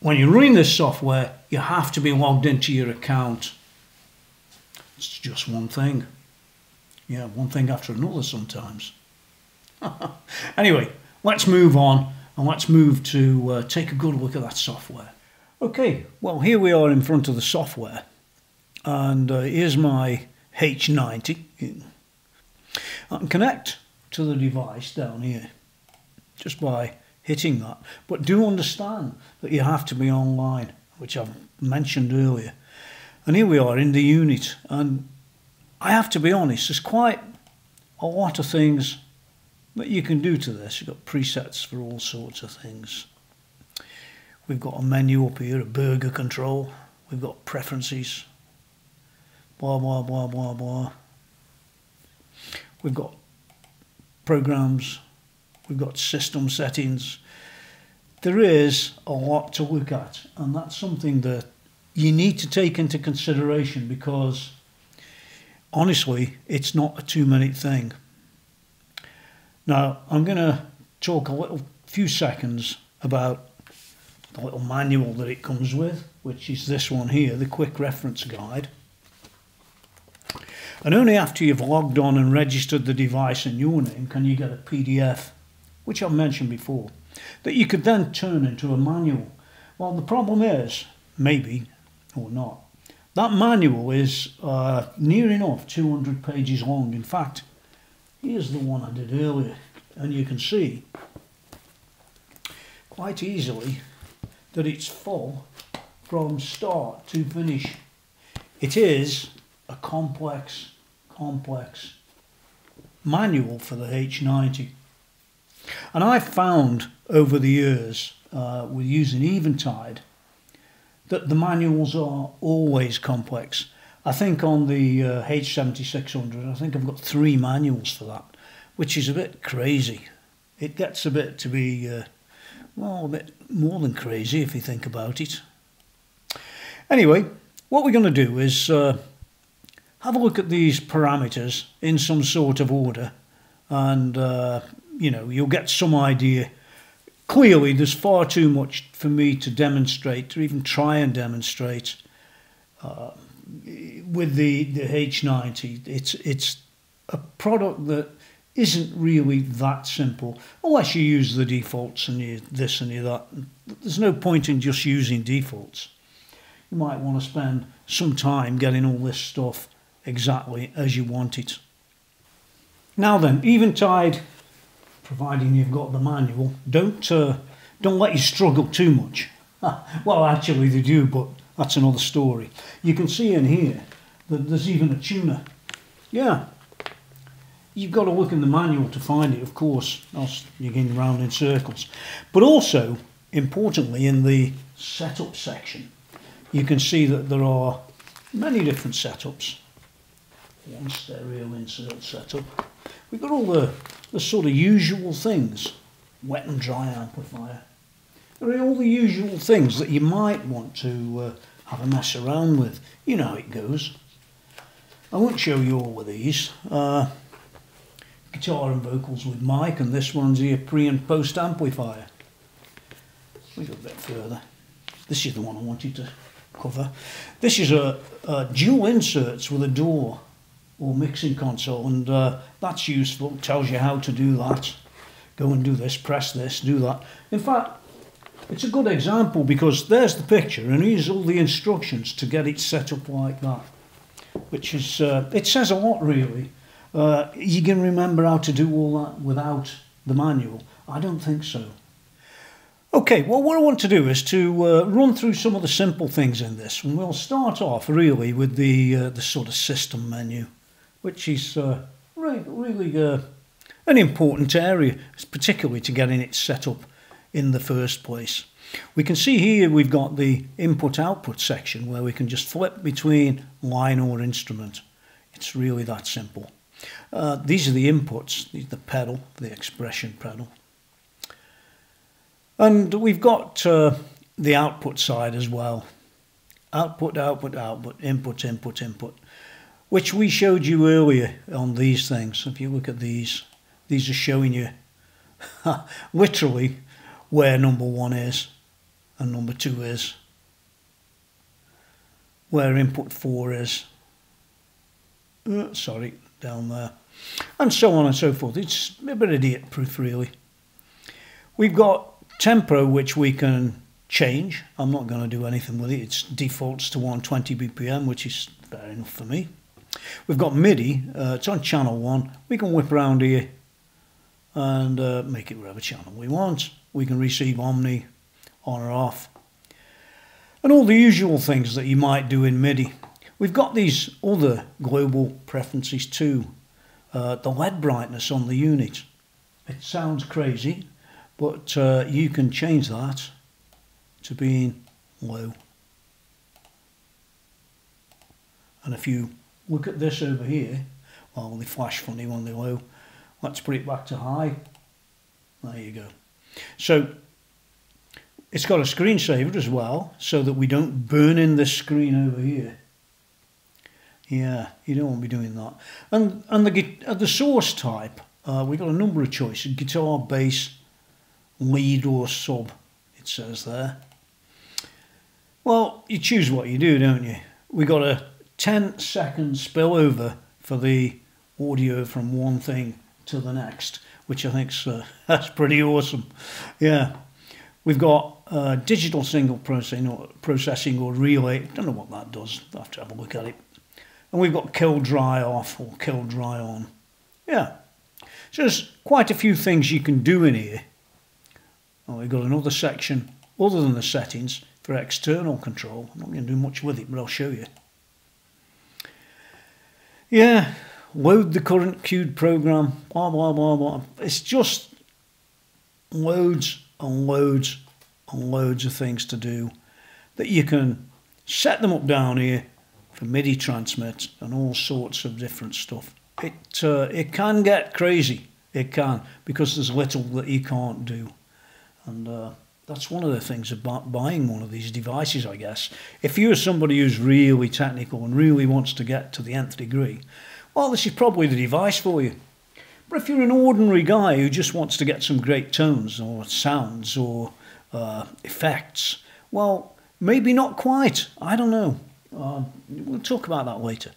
when you're running this software, you have to be logged into your account. It's just one thing. Yeah, one thing after another sometimes. Anyway, let's move on and let's move to uh, take a good look at that software. Okay, well, here we are in front of the software. And uh, here's my H ninety. I can connect to the device down here just by hitting that. But do understand that you have to be online, which I've mentioned earlier. And here we are in the unit. And I have to be honest, there's quite a lot of things that you can do to this. You've got presets for all sorts of things. We've got a menu up here, a burger control. We've got preferences. Blah, blah, blah, blah, blah. We've got programs. We've got system settings. There is a lot to look at, and that's something that you need to take into consideration, because honestly, it's not a two-minute thing. Now, I'm going to talk a little few seconds about the little manual that it comes with, which is this one here, the Quick Reference Guide. And only after you've logged on and registered the device in your name can you get a P D F, which I've mentioned before, that you could then turn into a manual. Well, the problem is, maybe, or not, that manual is uh, near enough two hundred pages long. In fact, here's the one I did earlier, and you can see quite easily that it's full from start to finish. It is a complex, complex manual for the H ninety. And I've found over the years, uh, with using Eventide, that the manuals are always complex. I think on the uh, H seventy-six hundred, I think I've got three manuals for that, which is a bit crazy. It gets a bit to be, uh, well, a bit more than crazy if you think about it. Anyway, what we're going to do is uh, have a look at these parameters in some sort of order, and uh, you know, you'll get some idea. Clearly, there's far too much for me to demonstrate, to even try and demonstrate uh, with the the H ninety. It's it's a product that isn't really that simple, unless you use the defaults and you this and you that. There's no point in just using defaults. You might want to spend some time getting all this stuff exactly as you want it. Now then, Eventide, providing you've got the manual, don't uh, don't let you struggle too much. Well, actually they do, but that's another story. You can see in here that there's even a tuner. Yeah, you've got to look in the manual to find it, of course, else you're going round in circles. But also, importantly, in the setup section, you can see that there are many different setups. One stereo insert setup. We've got all the, the sort of usual things. Wet and dry amplifier. There are all the usual things that you might want to uh, have a mess around with. You know how it goes. I won't show you all of these. Uh, guitar and vocals with mic, and this one's here, pre and post amplifier. We go a bit further. This is the one I wanted to cover. This is a, a dual inserts with a door or mixing console, and uh, that's useful. It tells you how to do that. Go and do this, press this, do that. In fact, it's a good example, because there's the picture and here's all the instructions to get it set up like that, which is, uh, it says a lot really. Uh, you can remember how to do all that without the manual? I don't think so. Okay, well, what I want to do is to uh, run through some of the simple things in this, and we'll start off really with the uh, the sort of system menu, which is uh, really, really uh, an important area, particularly to getting it set up in the first place. We can see here we've got the input-output section where we can just flip between line or instrument. It's really that simple. Uh, these are the inputs, the pedal, the expression pedal. And we've got uh, the output side as well. Output, output, output, input, input, input. which we showed you earlier on these things. If you look at these, these are showing you literally where number one is and number two is, where input four is, uh, sorry, down there, and so on and so forth. It's a bit idiot proof really. We've got tempo, which we can change. I'm not going to do anything with it. It defaults to one twenty B P M, which is fair enough for me. We've got MIDI. Uh, it's on channel one. We can whip around here and uh, make it whatever channel we want. We can receive Omni on or off, and all the usual things that you might do in MIDI. We've got these other global preferences too. Uh, the L E D brightness on the unit. It sounds crazy, but uh, you can change that to being low. And if you look at this over here, well, they flash funny when they're low. Let's put it back to high. There you go. So it's got a screensaver as well, so that we don't burn in this screen over here. Yeah, you don't want to be doing that. And and the uh, the source type, uh, we've got a number of choices: guitar, bass, lead or sub, it says there. Well, you choose what you do, don't you? We got a ten second spillover for the audio from one thing to the next, which I think's uh, that's pretty awesome. Yeah, we've got uh, digital single processing or processing or relay. I don't know what that does. I have to have a look at it. And we've got kill dry off or kill dry on. Yeah, so there's quite a few things you can do in here. Oh, we've got another section other than the settings for external control. I'm not going to do much with it, but I'll show you. Yeah, load the current queued program, blah, blah, blah, blah. It's just loads and loads and loads of things to do that you can set them up down here for MIDI transmits and all sorts of different stuff. It, uh, it can get crazy. It can, because there's little that you can't do. And uh, that's one of the things about buying one of these devices, I guess. If you're somebody who's really technical and really wants to get to the nth degree, well, this is probably the device for you. But if you're an ordinary guy who just wants to get some great tones or sounds or uh, effects, well, maybe not quite. I don't know. Uh, we'll talk about that later.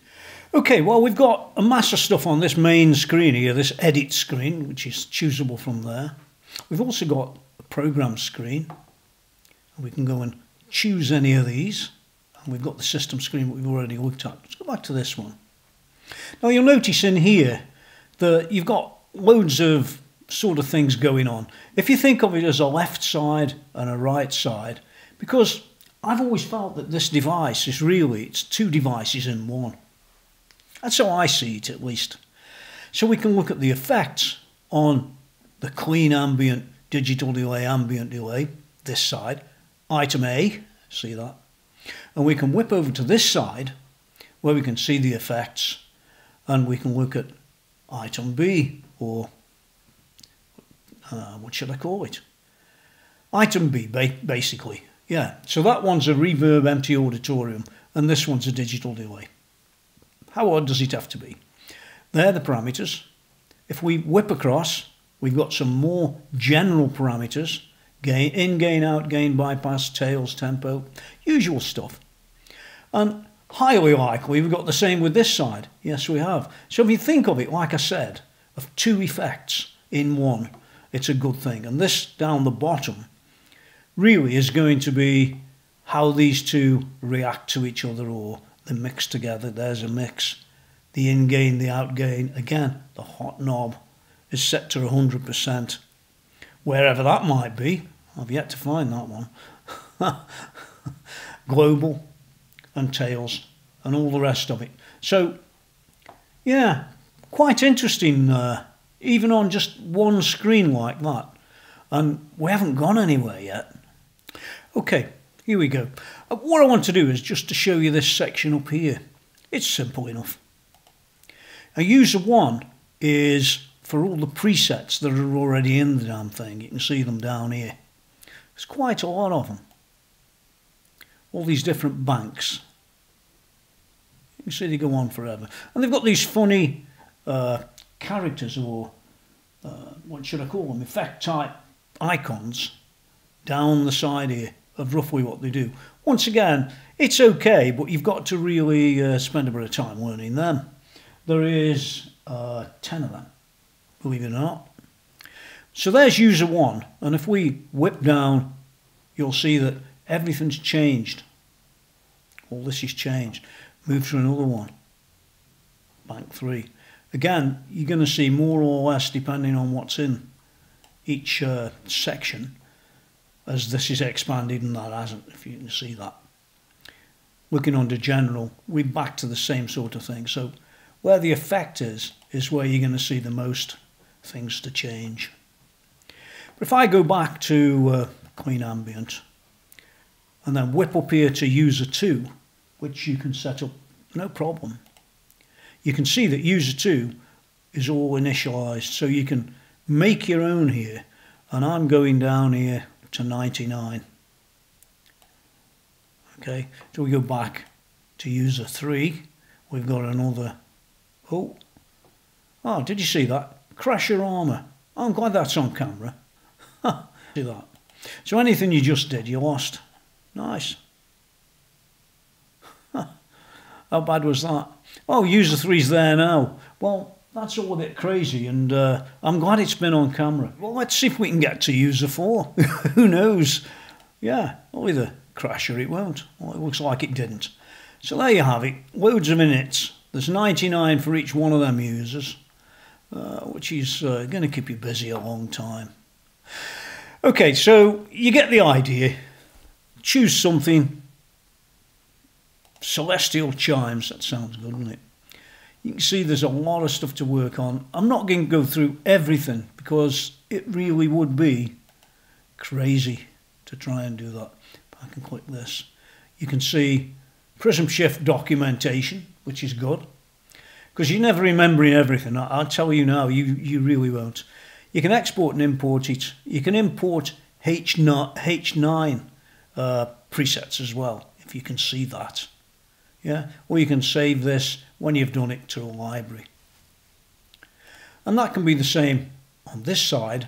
Okay, well, we've got a mass of stuff on this main screen here, this edit screen, which is choosable from there. We've also got program screen, and we can go and choose any of these, and we've got the system screen that we've already looked at. Let's go back to this one. Now you'll notice in here that you've got loads of sort of things going on. If you think of it as a left side and a right side, because I've always felt that this device is really, it's two devices in one. That's how I see it, at least. So we can look at the effects on the clean ambient digital delay, ambient delay, this side, item A, see that? And we can whip over to this side where we can see the effects, and we can look at item B, or uh, what should I call it? Item B, ba basically, yeah. So that one's a reverb empty auditorium, and this one's a digital delay. How odd does it have to be? They're the parameters. If we whip across, we've got some more general parameters, gain, in, gain, out, gain, bypass, tails, tempo, usual stuff. And highly likely we've got the same with this side. Yes, we have. So if you think of it, like I said, of two effects in one, it's a good thing. And this down the bottom really is going to be how these two react to each other, or they're mixed together. There's a mix. The in gain, the out gain. Again, the hot knob is set to one hundred percent, wherever that might be. I've yet to find that one. Global and tails and all the rest of it. So, yeah, quite interesting, uh, even on just one screen like that. And we haven't gone anywhere yet. Okay, here we go. Uh, what I want to do is just to show you this section up here. It's simple enough. Now, user one is for all the presets that are already in the damn thing. You can see them down here. There's quite a lot of them. All these different banks. You You see they go on forever. And they've got these funny uh, characters, or uh, what should I call them, effect type icons down the side here of roughly what they do. Once again, it's okay, but you've got to really uh, spend a bit of time learning them. There is uh, ten of them, believe it or not. So there's user one, and if we whip down, you'll see that everything's changed. All this is changed. Move to another one, bank three. Again, you're going to see more or less depending on what's in each uh, section, as this is expanded and that hasn't, if you can see that. Looking under general, we're back to the same sort of thing. So where the effect is, is where you're going to see the most things to change. But if I go back to uh, clean ambient, and then whip up here to user two, which you can set up no problem. You can see that user two is all initialized, so you can make your own here. And I'm going down here to ninety-nine. Okay, so we go back to user three. We've got another. Oh, oh, did you see that? Crash your armor. I'm glad that's on camera. See that? So anything you just did, you lost. Nice. How bad was that? Oh, user three's there now. Well, that's all a bit crazy, and uh, I'm glad it's been on camera. Well, let's see if we can get to user four. Who knows? Yeah, it'll either crash or it won't. Well, it looks like it didn't. So there you have it. Loads of minutes. There's ninety-nine for each one of them users, uh, which is uh, going to keep you busy a long time. Okay, so you get the idea. Choose something. Celestial chimes, that sounds good, doesn't it? You can see there's a lot of stuff to work on. I'm not going to go through everything because it really would be crazy to try and do that. I can click this. You can see prism shift documentation, which is good because you're never remembering everything. I'll tell you now, you, you really won't. You can export and import it. You can import H nine uh, presets as well, if you can see that. Yeah, or you can save this when you've done it to a library. And that can be the same on this side.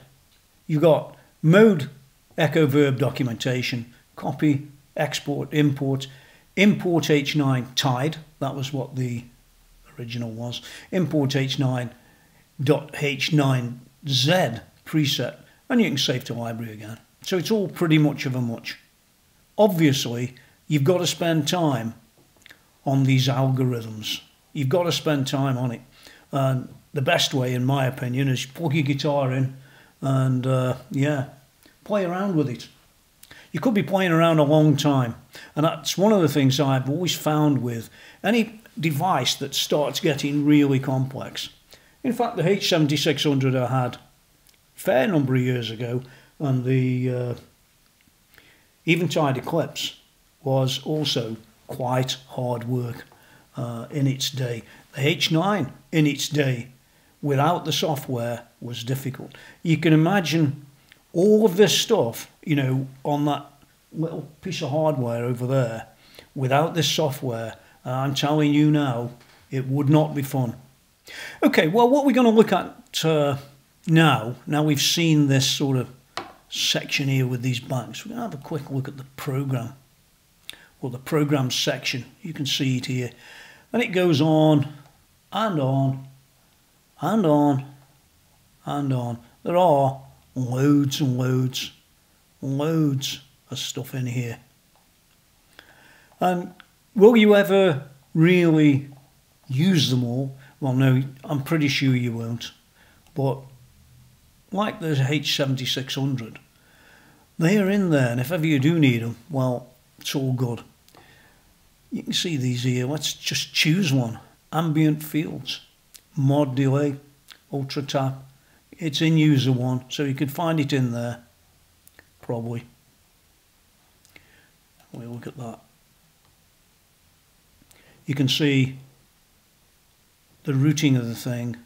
You've got mode, echo verb documentation, copy, export, import, import H nine tied. That was what the original was. Import H nine dot H nine Z preset, and you can save to library again. So it's all pretty much of a much. Obviously, you've got to spend time on these algorithms. You've got to spend time on it. And the best way, in my opinion, is plug your guitar in and, uh, yeah, play around with it. You could be playing around a long time. And that's one of the things I've always found with any device that starts getting really complex. In fact, the H seventy-six hundred I had a fair number of years ago, and the uh, Eventide Eclipse was also quite hard work uh, in its day. The H nine in its day without the software was difficult. You can imagine all of this stuff, you know, on that little piece of hardware over there. Without this software, uh, I'm telling you now, it would not be fun. Okay, well, what we're going to look at uh, now, now we've seen this sort of section here with these banks, we're going to have a quick look at the program. Well, the program section, you can see it here, and it goes on and on and on and on. There are loads and loads loads of stuff in here, and will you ever really use them all? Well, no, I'm pretty sure you won't. But like the H seventy-six hundred, they are in there, and if ever you do need them, well, it's all good. You can see these here. Let's just choose one. Ambient fields, mod delay, ultra tap. It's in user one, so you could find it in there, probably. We look at that. You can see the routing of the thing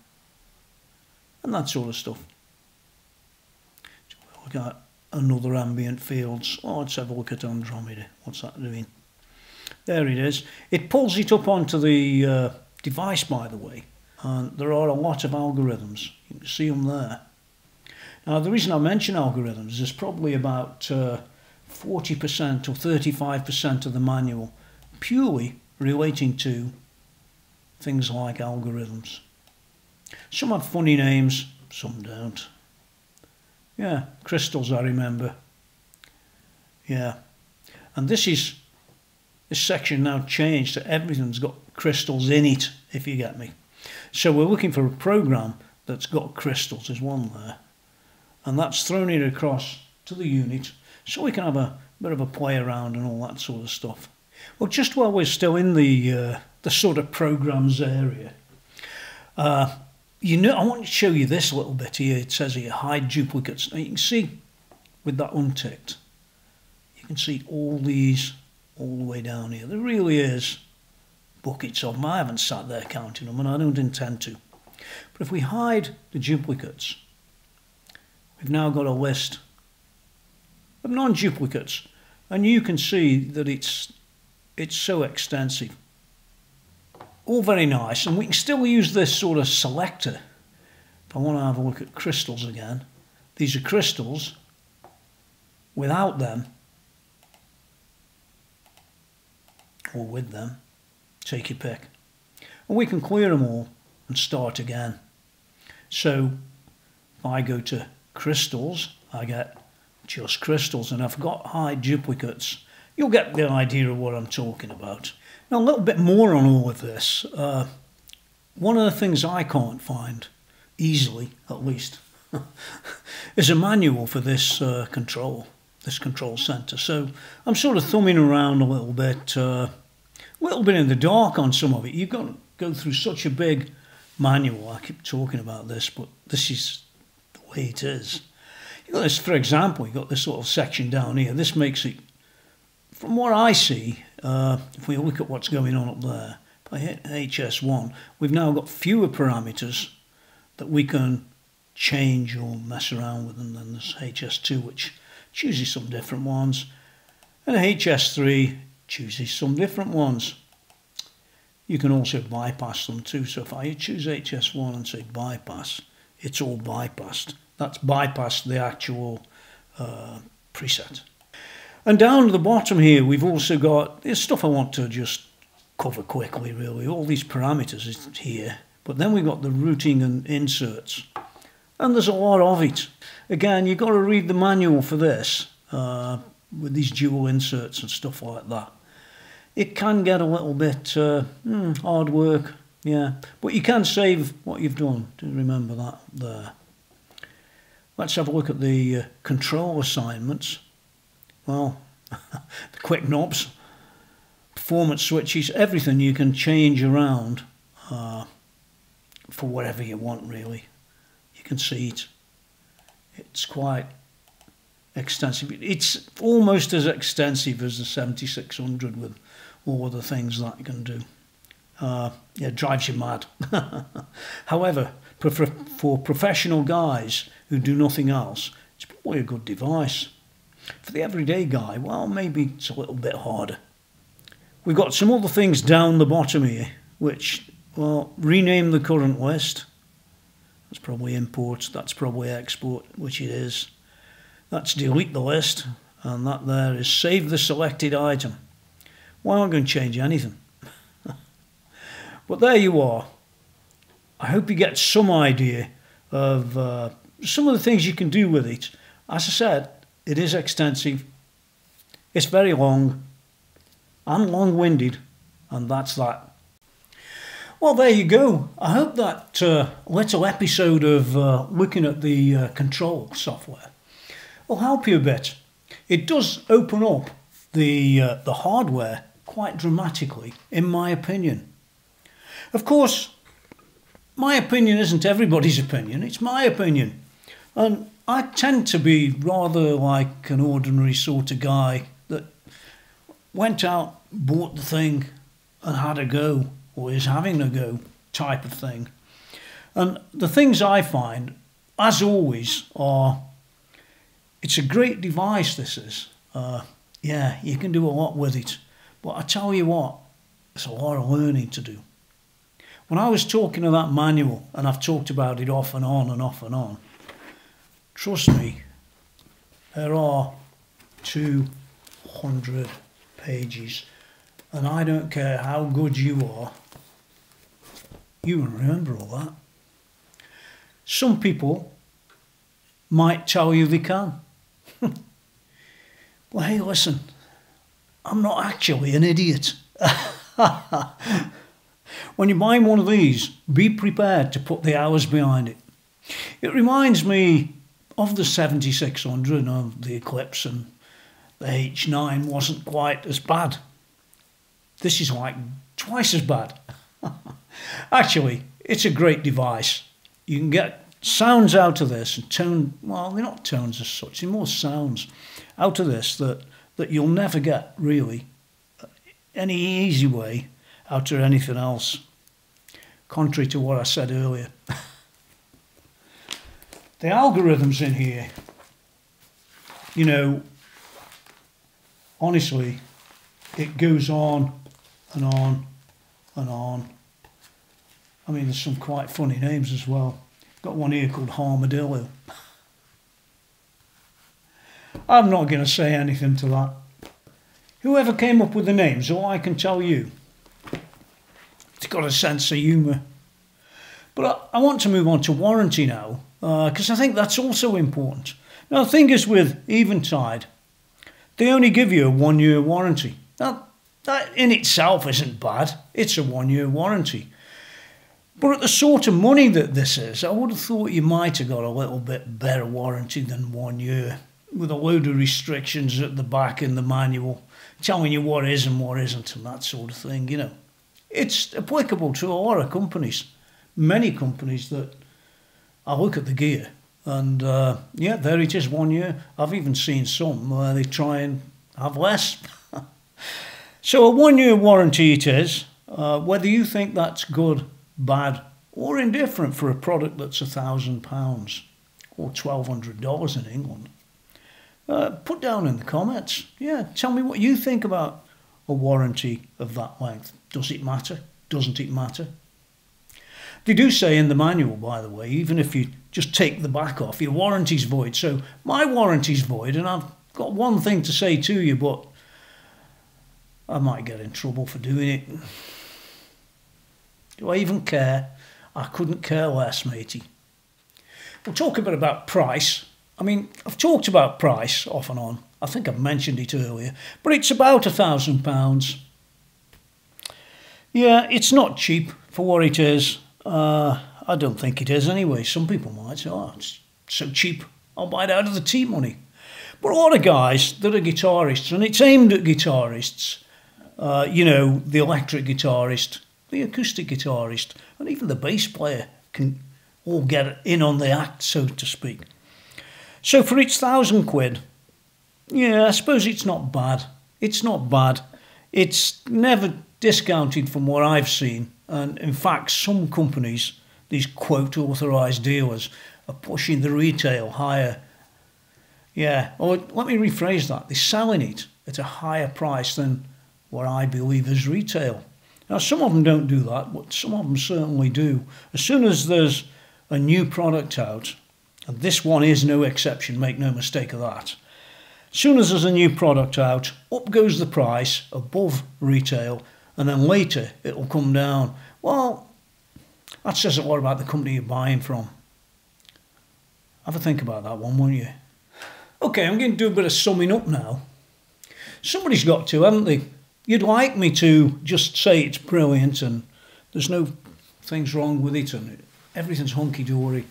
and that sort of stuff. So we look at another ambient fields. Oh, let's have a look at Andromeda. What's that doing? There it is. It pulls it up onto the uh, device, by the way, and there are a lot of algorithms. You can see them there. Now, the reason I mention algorithms is probably about uh, forty percent or thirty-five percent of the manual purely relating to things like algorithms. Some have funny names, some don't. Yeah, crystals, I remember. Yeah. And this is, this section now changed to everything's got crystals in it, if you get me. So we're looking for a program that's got crystals. There's one there. And that's thrown it across to the unit so we can have a bit of a play around and all that sort of stuff. Well, just while we're still in the, uh, the sort of programs area, uh, you know, I want to show you this little bit here. It says here, hide duplicates. Now you can see with that unticked, you can see all these all the way down here. There really is buckets of them. I haven't sat there counting them and I don't intend to. But if we hide the duplicates, we've now got a list of non-duplicates. And you can see that it's it's so extensive. All very nice, and we can still use this sort of selector. If I want to have a look at crystals again, these are crystals. Without them, or with them, take your pick. And we can clear them all and start again. So if I go to crystals, I get just crystals, and I've got high duplicates. You'll get the idea of what I'm talking about. Now, a little bit more on all of this. Uh, one of the things I can't find, easily at least, is a manual for this uh, control, this control center. So I'm sort of thumbing around a little bit, uh, a little bit in the dark on some of it. You've got to go through such a big manual. I keep talking about this, but this is the way it is. You've got this, for example, you've got this sort of section down here. This makes it, from what I see, uh, if we look at what's going on up there, if I hit H S one, we've now got fewer parameters that we can change or mess around with them than this H S two, which chooses some different ones, and H S three chooses some different ones. You can also bypass them too, so if I choose H S one and say bypass, it's all bypassed. That's bypassed the actual uh, preset. And down at the bottom here, we've also got, there's stuff I want to just cover quickly, really. All these parameters is here. But then we've got the routing and inserts. And there's a lot of it. Again, you've got to read the manual for this, uh, with these dual inserts and stuff like that. It can get a little bit uh, hmm, hard work, yeah. But you can save what you've done. Do remember that there. Let's have a look at the uh, control assignments. Well, the quick knobs, performance switches, everything you can change around uh, for whatever you want, really. You can see it. It's quite extensive. It's almost as extensive as the seventy-six hundred with all the things that it can do. Uh, yeah, it drives you mad. However, for professional guys who do nothing else, it's probably a good device. For the everyday guy, well, maybe it's a little bit harder. We've got some other things down the bottom here, which, well, rename the current list. That's probably import, that's probably export, which it is. That's delete the list, and that there is save the selected item. Well, I'm not going to change anything. But there you are. I hope you get some idea of uh, some of the things you can do with it. As I said, it is extensive, it's very long, and long-winded, and that's that. Well, there you go. I hope that uh, little episode of uh, looking at the uh, control software will help you a bit. It does open up the, uh, the hardware quite dramatically, in my opinion. Of course, my opinion isn't everybody's opinion, it's my opinion. And I tend to be rather like an ordinary sort of guy that went out, bought the thing and had a go, or is having a go type of thing. And the things I find, as always, are it's a great device, this is. Uh, yeah, you can do a lot with it. But I tell you what, it's a lot of learning to do. When I was talking to that manual, and I've talked about it off and on and off and on, trust me, there are two hundred pages, and I don't care how good you are, you can remember all that. Some people might tell you they can. Well, hey, listen, I'm not actually an idiot. When you buy one of these, be prepared to put the hours behind it. It reminds me of the seventy-six hundred and the Eclipse, and the H nine wasn't quite as bad. This is like twice as bad. Actually, it's a great device. You can get sounds out of this, and tone, well, they're not tones as such, they're more sounds out of this that, that you'll never get, really, any easy way out of anything else, contrary to what I said earlier. The algorithms in here, you know, honestly, it goes on and on and on. I mean, there's some quite funny names as well. Got one here called Harmadillo. I'm not going to say anything to that. Whoever came up with the names, all I can tell you, it's got a sense of humour. But I, I want to move on to warranty now, because uh, I think that's also important. Now, the thing is with Eventide, they only give you a one-year warranty. Now, that in itself isn't bad. It's a one-year warranty. But at the sort of money that this is, I would have thought you might have got a little bit better warranty than one year, with a load of restrictions at the back in the manual, telling you what is and what isn't and that sort of thing, you know. It's applicable to a lot of companies, many companies that I look at the gear and, uh, yeah, there it is, one year. I've even seen some where they try and have less. So a one-year warranty it is, uh, whether you think that's good, bad or indifferent for a product that's a thousand pounds or twelve hundred dollars in England. Uh, put down in the comments, yeah, tell me what you think about a warranty of that length. Does it matter? Doesn't it matter? They do say in the manual, by the way, even if you just take the back off, your warranty's void. So my warranty's void, and I've got one thing to say to you, but I might get in trouble for doing it. Do I even care? I couldn't care less, matey. We'll talk a bit about price. I mean, I've talked about price off and on. I think I've mentioned it earlier, but it's about a thousand pounds. Yeah, it's not cheap for what it is. Uh, I don't think it is anyway. Some people might say, oh, it's so cheap, I'll buy it out of the tea money. But a lot of guys that are guitarists, and it's aimed at guitarists, uh, you know, the electric guitarist, the acoustic guitarist, and even the bass player can all get in on the act, so to speak. So for its thousand quid, yeah, I suppose it's not bad. It's not bad. It's never discounted from what I've seen. And in fact, some companies, these quote authorised dealers, are pushing the retail higher. Yeah, or let me rephrase that. They're selling it at a higher price than what I believe is retail. Now, some of them don't do that, but some of them certainly do. As soon as there's a new product out, and this one is no exception, make no mistake of that. As soon as there's a new product out, up goes the price above retail, and then later it will come down. Well, that says a lot about the company you're buying from. Have a think about that one, won't you? Okay, I'm going to do a bit of summing up now. Somebody's got to, haven't they? You'd like me to just say it's brilliant and there's no things wrong with it and everything's hunky-dory.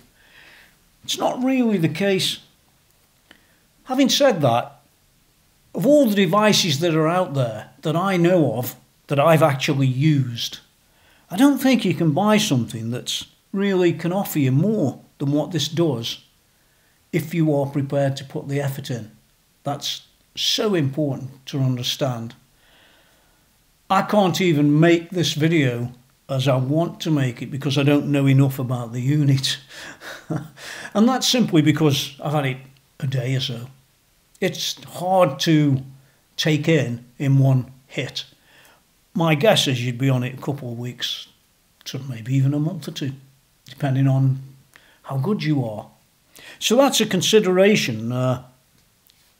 It's not really the case. Having said that, of all the devices that are out there that I know of, that I've actually used, I don't think you can buy something that's really can offer you more than what this does if you are prepared to put the effort in. That's so important to understand. I can't even make this video as I want to make it because I don't know enough about the unit. And that's simply because I've had it a day or so. It's hard to take in in one hit. my guess is you'd be on it a couple of weeks to maybe even a month or two, depending on how good you are. So that's a consideration uh,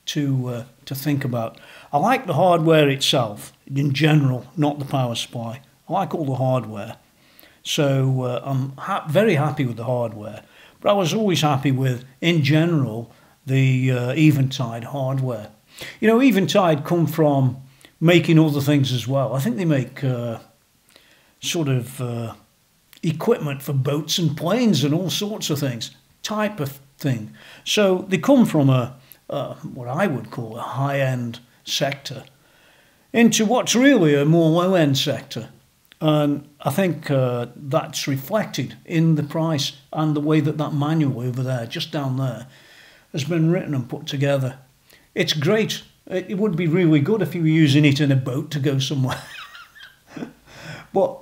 to uh, to think about. I like the hardware itself in general, not the power supply. I like all the hardware, so uh, I'm ha very happy with the hardware. But I was always happy with, in general, the uh, Eventide hardware. You know, Eventide come from making other things as well. I think they make uh, sort of uh, equipment for boats and planes and all sorts of things, type of thing. So they come from a uh, what I would call a high-end sector into what's really a more low-end sector. And I think uh, that's reflected in the price and the way that that manual over there, just down there, has been written and put together. It's great. It would be really good if you were using it in a boat to go somewhere. But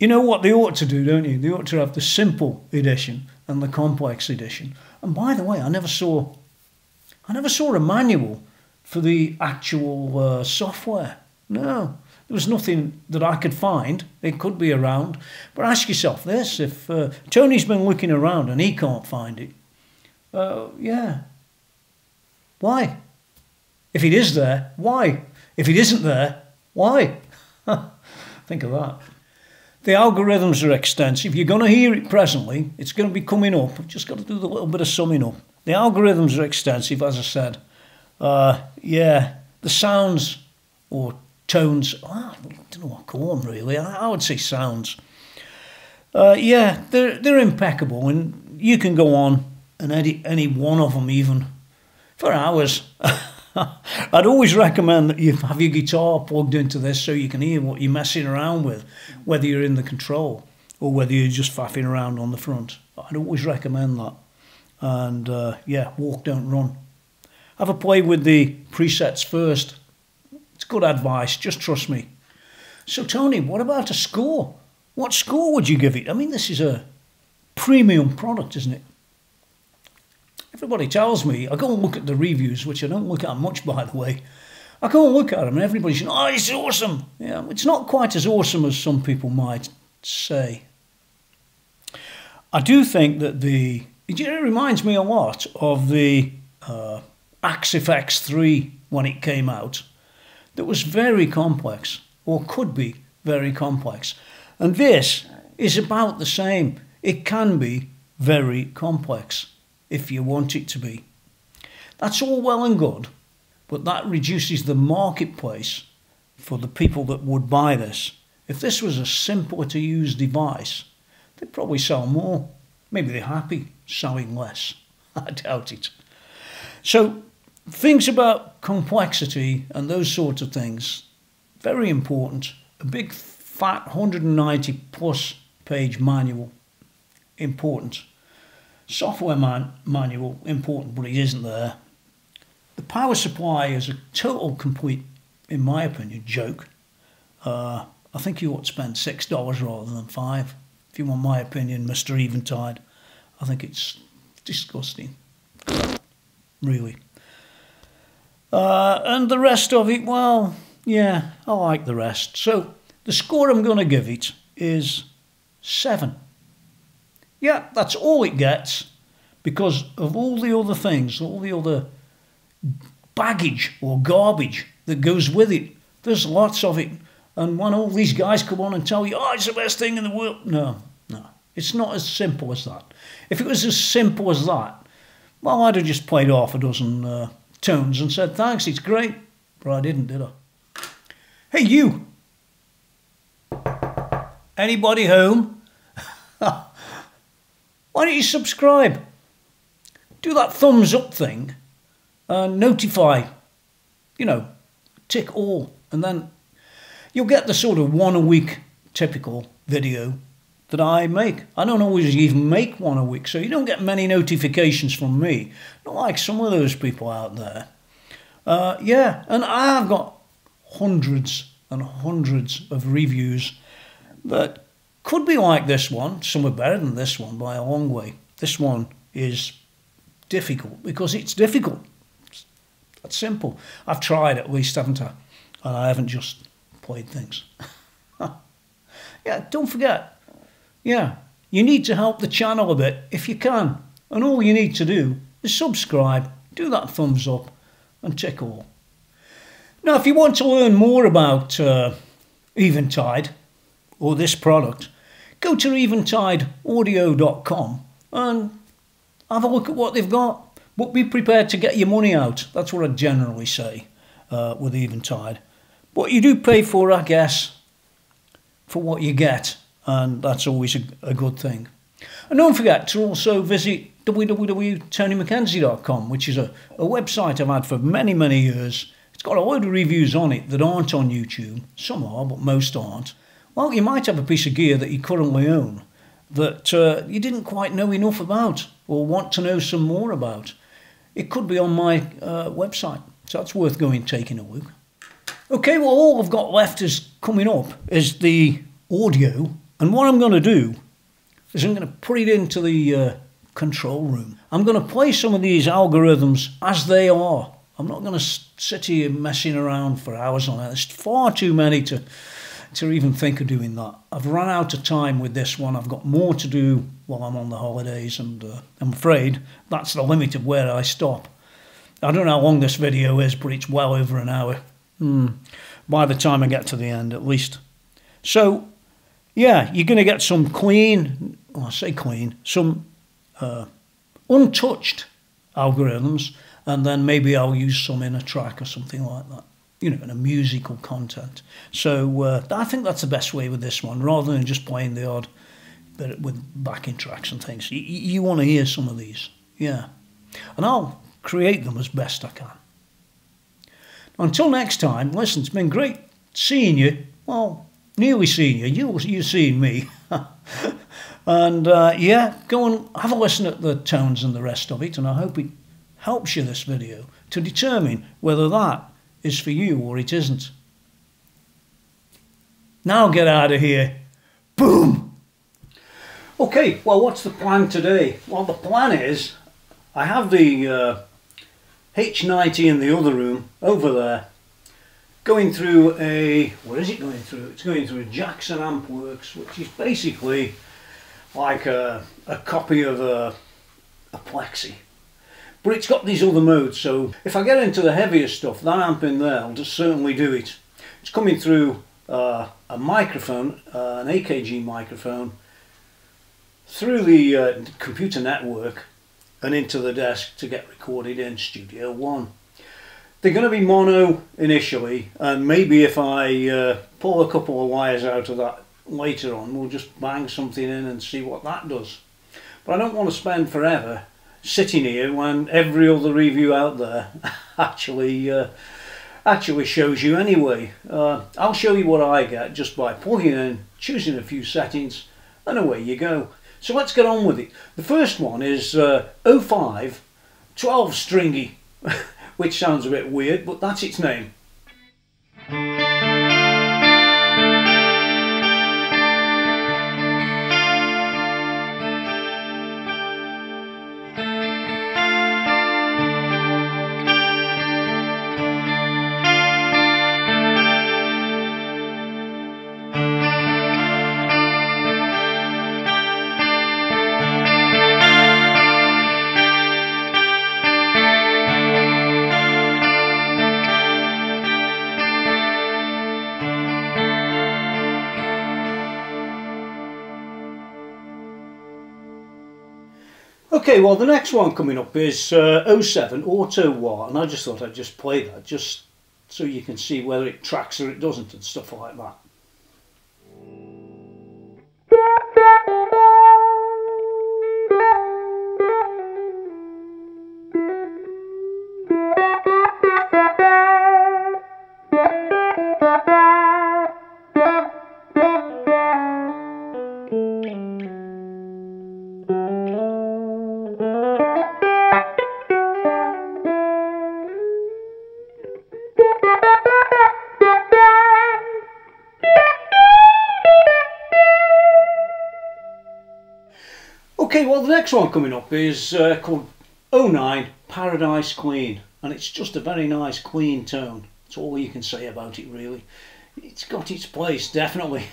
you know what they ought to do, don't you? They ought to have the simple edition and the complex edition. And by the way, I never saw, I never saw a manual for the actual uh, software. No, there was nothing that I could find. It could be around. But ask yourself this, if uh, Tony's been looking around and he can't find it, uh, yeah, why? If it is there, why? If it isn't there, why? Think of that. The algorithms are extensive. You're going to hear it presently. It's going to be coming up. I've just got to do the little bit of summing up. The algorithms are extensive, as I said. Uh, yeah, the sounds or tones. Oh, I don't know what I call them, really. I, I would say sounds. Uh, yeah, they're, they're impeccable. And you can go on and edit any one of them even for hours. I'd always recommend that you have your guitar plugged into this so you can hear what you're messing around with, whether you're in the control or whether you're just faffing around on the front. I'd always recommend that. And uh, yeah, walk, don't run. Have a play with the presets first. It's good advice, just trust me. So Tony, what about a score? What score would you give it? I mean, this is a premium product, isn't it? Everybody tells me, I go and look at the reviews, which I don't look at much, by the way. I go and look at them and everybody's saying, oh, it's awesome. Yeah, it's not quite as awesome as some people might say. I do think that the, it reminds me a lot of the uh, Axe F X three when it came out. That was very complex, or could be very complex. And this is about the same. It can be very complex if you want it to be. That's all well and good, but that reduces the marketplace for the people that would buy this. If this was a simpler to use device, they'd probably sell more. Maybe they're happy selling less. I doubt it. So things about complexity and those sorts of things, very important. A big fat one hundred ninety plus page manual, important. Software man manual, important, but it isn't there. The power supply is a total complete, in my opinion, joke. Uh, I think you ought to spend six dollars rather than five. If you want my opinion, Mister Eventide, I think it's disgusting, really. Uh, and the rest of it, well, yeah, I like the rest. So the score I'm going to give it is seven. Yeah, that's all it gets because of all the other things, all the other baggage or garbage that goes with it. There's lots of it. And when all these guys come on and tell you, oh, it's the best thing in the world. No, no, it's not as simple as that. If it was as simple as that, well, I'd have just played half a dozen uh, tones and said, thanks, it's great. But I didn't, did I? Hey, you. Anybody home? Why don't you subscribe? Do that thumbs up thing and notify, you know, tick all. And then you'll get the sort of one a week typical video that I make. I don't always even make one a week, so you don't get many notifications from me. Not like some of those people out there. Uh, yeah, and I've got hundreds and hundreds of reviews that could be like this one. Some are better than this one by a long way. This one is difficult because it's difficult. That's simple. I've tried at least, haven't I? And I haven't just played things. Yeah, don't forget, yeah, you need to help the channel a bit if you can. And all you need to do is subscribe, do that thumbs up, and tick all. Now, if you want to learn more about uh, Eventide, or this product, go to Eventide Audio dot com and have a look at what they've got. But be prepared to get your money out. That's what I generally say uh, with Eventide. But you do pay for, I guess, for what you get, and that's always a, a good thing. And don't forget to also visit w w w dot tony mckenzie dot com, which is a, a website I've had for many, many years. It's got a load of reviews on it that aren't on YouTube. Some are, but most aren't. Well, you might have a piece of gear that you currently own that uh, you didn't quite know enough about or want to know some more about. It could be on my uh, website, so that's worth going and taking a look. Okay, well, all I've got left is coming up is the audio, and what I'm going to do is I'm going to put it into the uh, control room. I'm going to play some of these algorithms as they are. I'm not going to sit here messing around for hours on it. There's far too many to to even think of doing that. I've run out of time with this one. I've got more to do while I'm on the holidays, and uh, I'm afraid that's the limit of where I stop. I don't know how long this video is, but it's well over an hour hmm. by the time I get to the end, at least. So yeah, you're going to get some clean, well, I say clean, some uh, untouched algorithms, and then maybe I'll use some in a track or something like that, you know, in a musical content. So uh, I think that's the best way with this one, rather than just playing the odd bit with backing tracks and things. You, you want to hear some of these, yeah. And I'll create them as best I can. Until next time, listen, it's been great seeing you. Well, nearly seeing you. You, you've seen me. And uh, yeah, go and have a listen at the tones and the rest of it, and I hope it helps you, this video, to determine whether that is for you or it isn't. Now get out of here. Boom! Okay, well, what's the plan today? Well, the plan is I have the uh, H ninety in the other room over there going through a... what is it going through? It's going through a Jackson Amp Works, which is basically like a, a copy of a, a Plexi. But it's got these other modes, so if I get into the heavier stuff, that amp in there will just certainly do it. It's coming through uh, a microphone, uh, an A K G microphone, through the uh, computer network and into the desk to get recorded in Studio One. They're going to be mono initially, and maybe if I uh, pull a couple of wires out of that later on, we'll just bang something in and see what that does. But I don't want to spend forever sitting here when every other review out there actually uh, actually shows you anyway. Uh, I'll show you what I get just by plugging in, choosing a few settings, and away you go. So let's get on with it. The first one is uh, oh five twelve stringy, which sounds a bit weird, but that's its name. Okay, well, the next one coming up is uh, oh seven Auto War, and I just thought I'd just play that just so you can see whether it tracks or it doesn't and stuff like that. Okay, well, the next one coming up is uh, called oh nine Paradise Queen, and it's just a very nice clean tone. That's all you can say about it, really. it's got its place, definitely.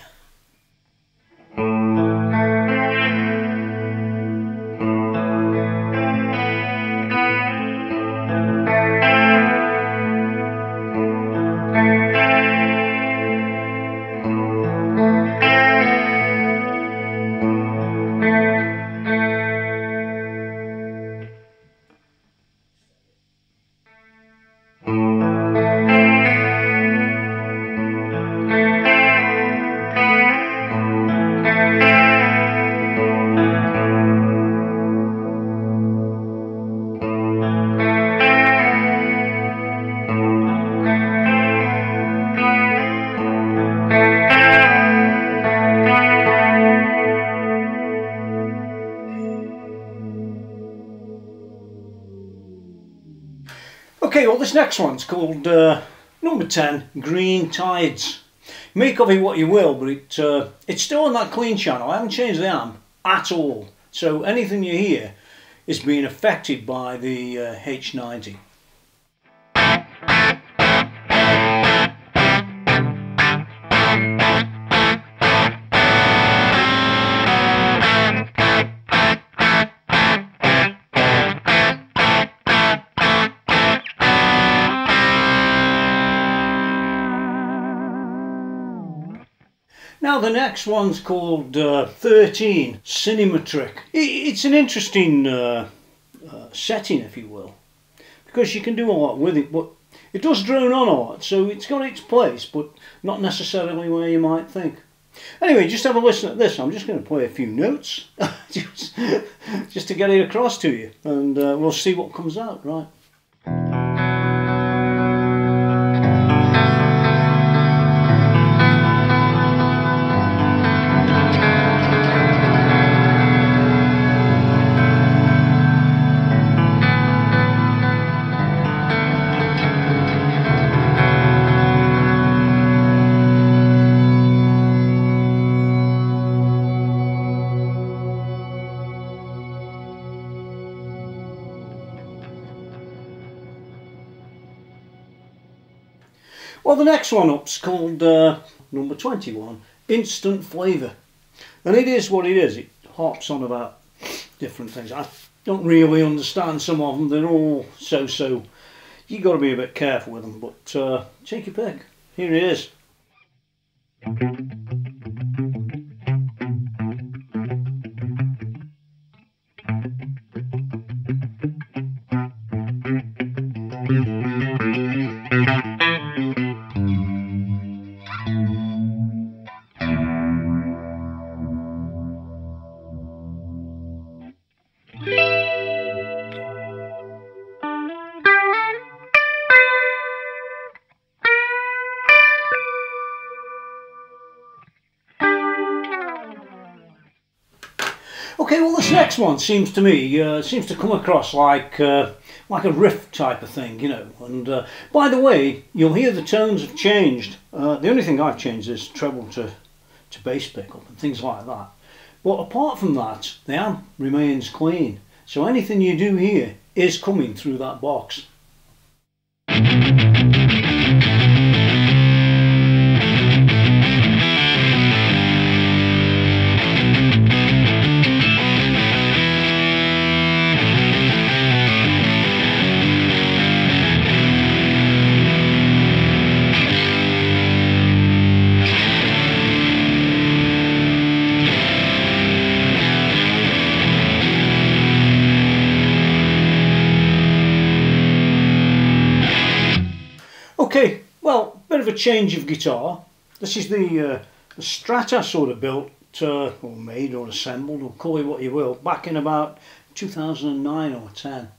Okay, well this next one's called uh, number ten, Green Tides. You make of it what you will, but it uh, it's still on that clean channel. I haven't changed the A R M at all, so anything you hear is being affected by the uh, H ninety. Now the next one's called uh, thirteen, Cinemetric. It's an interesting uh, uh, setting, if you will, because you can do a lot with it, but it does drone on a lot, so it's got its place, but not necessarily where you might think. Anyway, just have a listen at this. I'm just going to play a few notes, just, just to get it across to you, and uh, we'll see what comes out, right? Well, the next one up's called uh, number twenty-one, Instant Flavour, and it is what it is. It harps on about different things. I don't really understand some of them. They're all so-so. You've got to be a bit careful with them, but uh, take your pick. Here it is. Okay, well this next one seems to me, uh, seems to come across like uh, like a riff type of thing, you know. And uh, by the way, you'll hear the tones have changed. Uh, the only thing I've changed is treble to, to bass pickup and things like that. But apart from that, the amp remains clean. So anything you do here is coming through that box. Okay, well, bit of a change of guitar. This is the, uh, the Strat I sort of built, uh, or made, or assembled, or call it what you will, back in about two thousand nine or ten.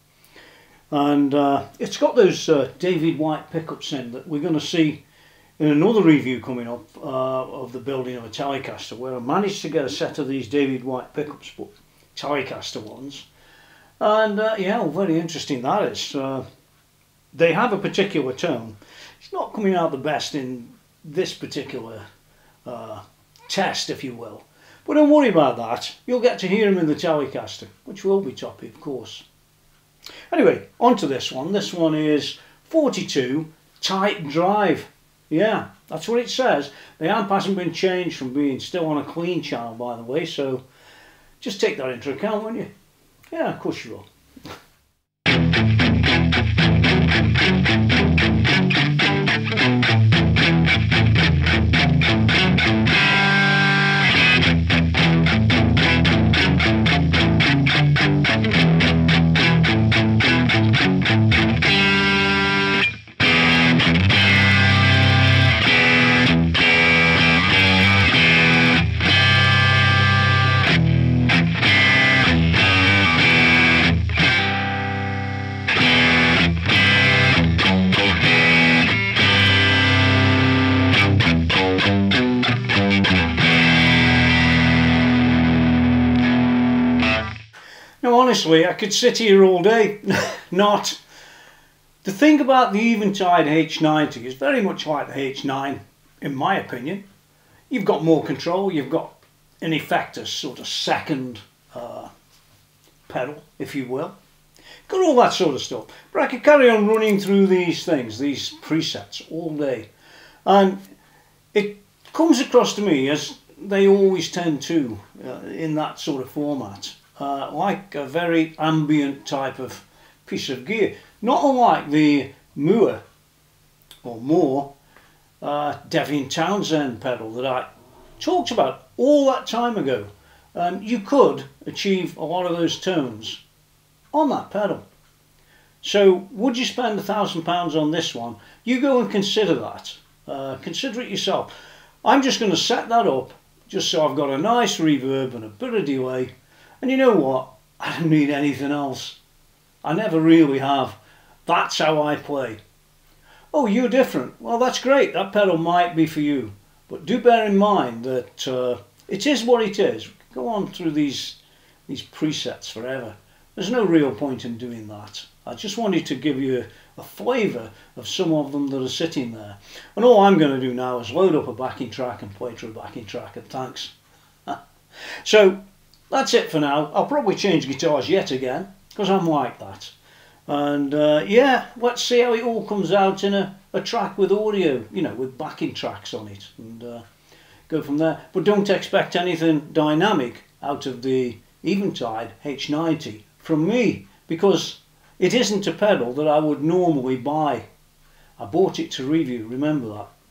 And uh, it's got those uh, David White pickups in that we're going to see in another review coming up uh, of the building of a Telecaster, where I managed to get a set of these David White pickups, but Telecaster ones. And uh, yeah, well, very interesting that is. Uh, they have a particular tone. It's not coming out the best in this particular uh, test, if you will. But don't worry about that. You'll get to hear them in the Telecaster, which will be toppy, of course. Anyway, on to this one. This one is forty-two, Tight Drive. Yeah, that's what it says. The amp hasn't been changed from being still on a clean channel, by the way, so just take that into account, won't you? Yeah, of course you will. Honestly, I could sit here all day. Not. The thing about the Eventide H ninety is very much like the H nine, in my opinion. You've got more control, you've got in effect a sort of second uh, pedal, if you will. You've got all that sort of stuff. But I could carry on running through these things, these presets, all day. And it comes across to me as they always tend to, uh, in that sort of format. Uh, like a very ambient type of piece of gear, not unlike the Mooer or Moore uh, Devin Townsend pedal that I talked about all that time ago. Um, you could achieve a lot of those tones on that pedal. So would you spend a thousand pounds on this one? You go and consider that. Uh, consider it yourself. I'm just going to set that up just so I've got a nice reverb and a bit of delay. And you know what? I don't need anything else. I never really have. That's how I play. Oh, you're different. Well, that's great. That pedal might be for you. But do bear in mind that uh, it is what it is. Go on through these, these presets forever. There's no real point in doing that. I just wanted to give you a flavour of some of them that are sitting there. And all I'm going to do now is load up a backing track and play through a backing track. And thanks. So... that's it for now. I'll probably change guitars yet again, because I'm like that. And uh, yeah, let's see how it all comes out in a, a track with audio, you know, with backing tracks on it, and uh, go from there. But don't expect anything dynamic out of the Eventide H ninety from me, because it isn't a pedal that I would normally buy. I bought it to review, remember that.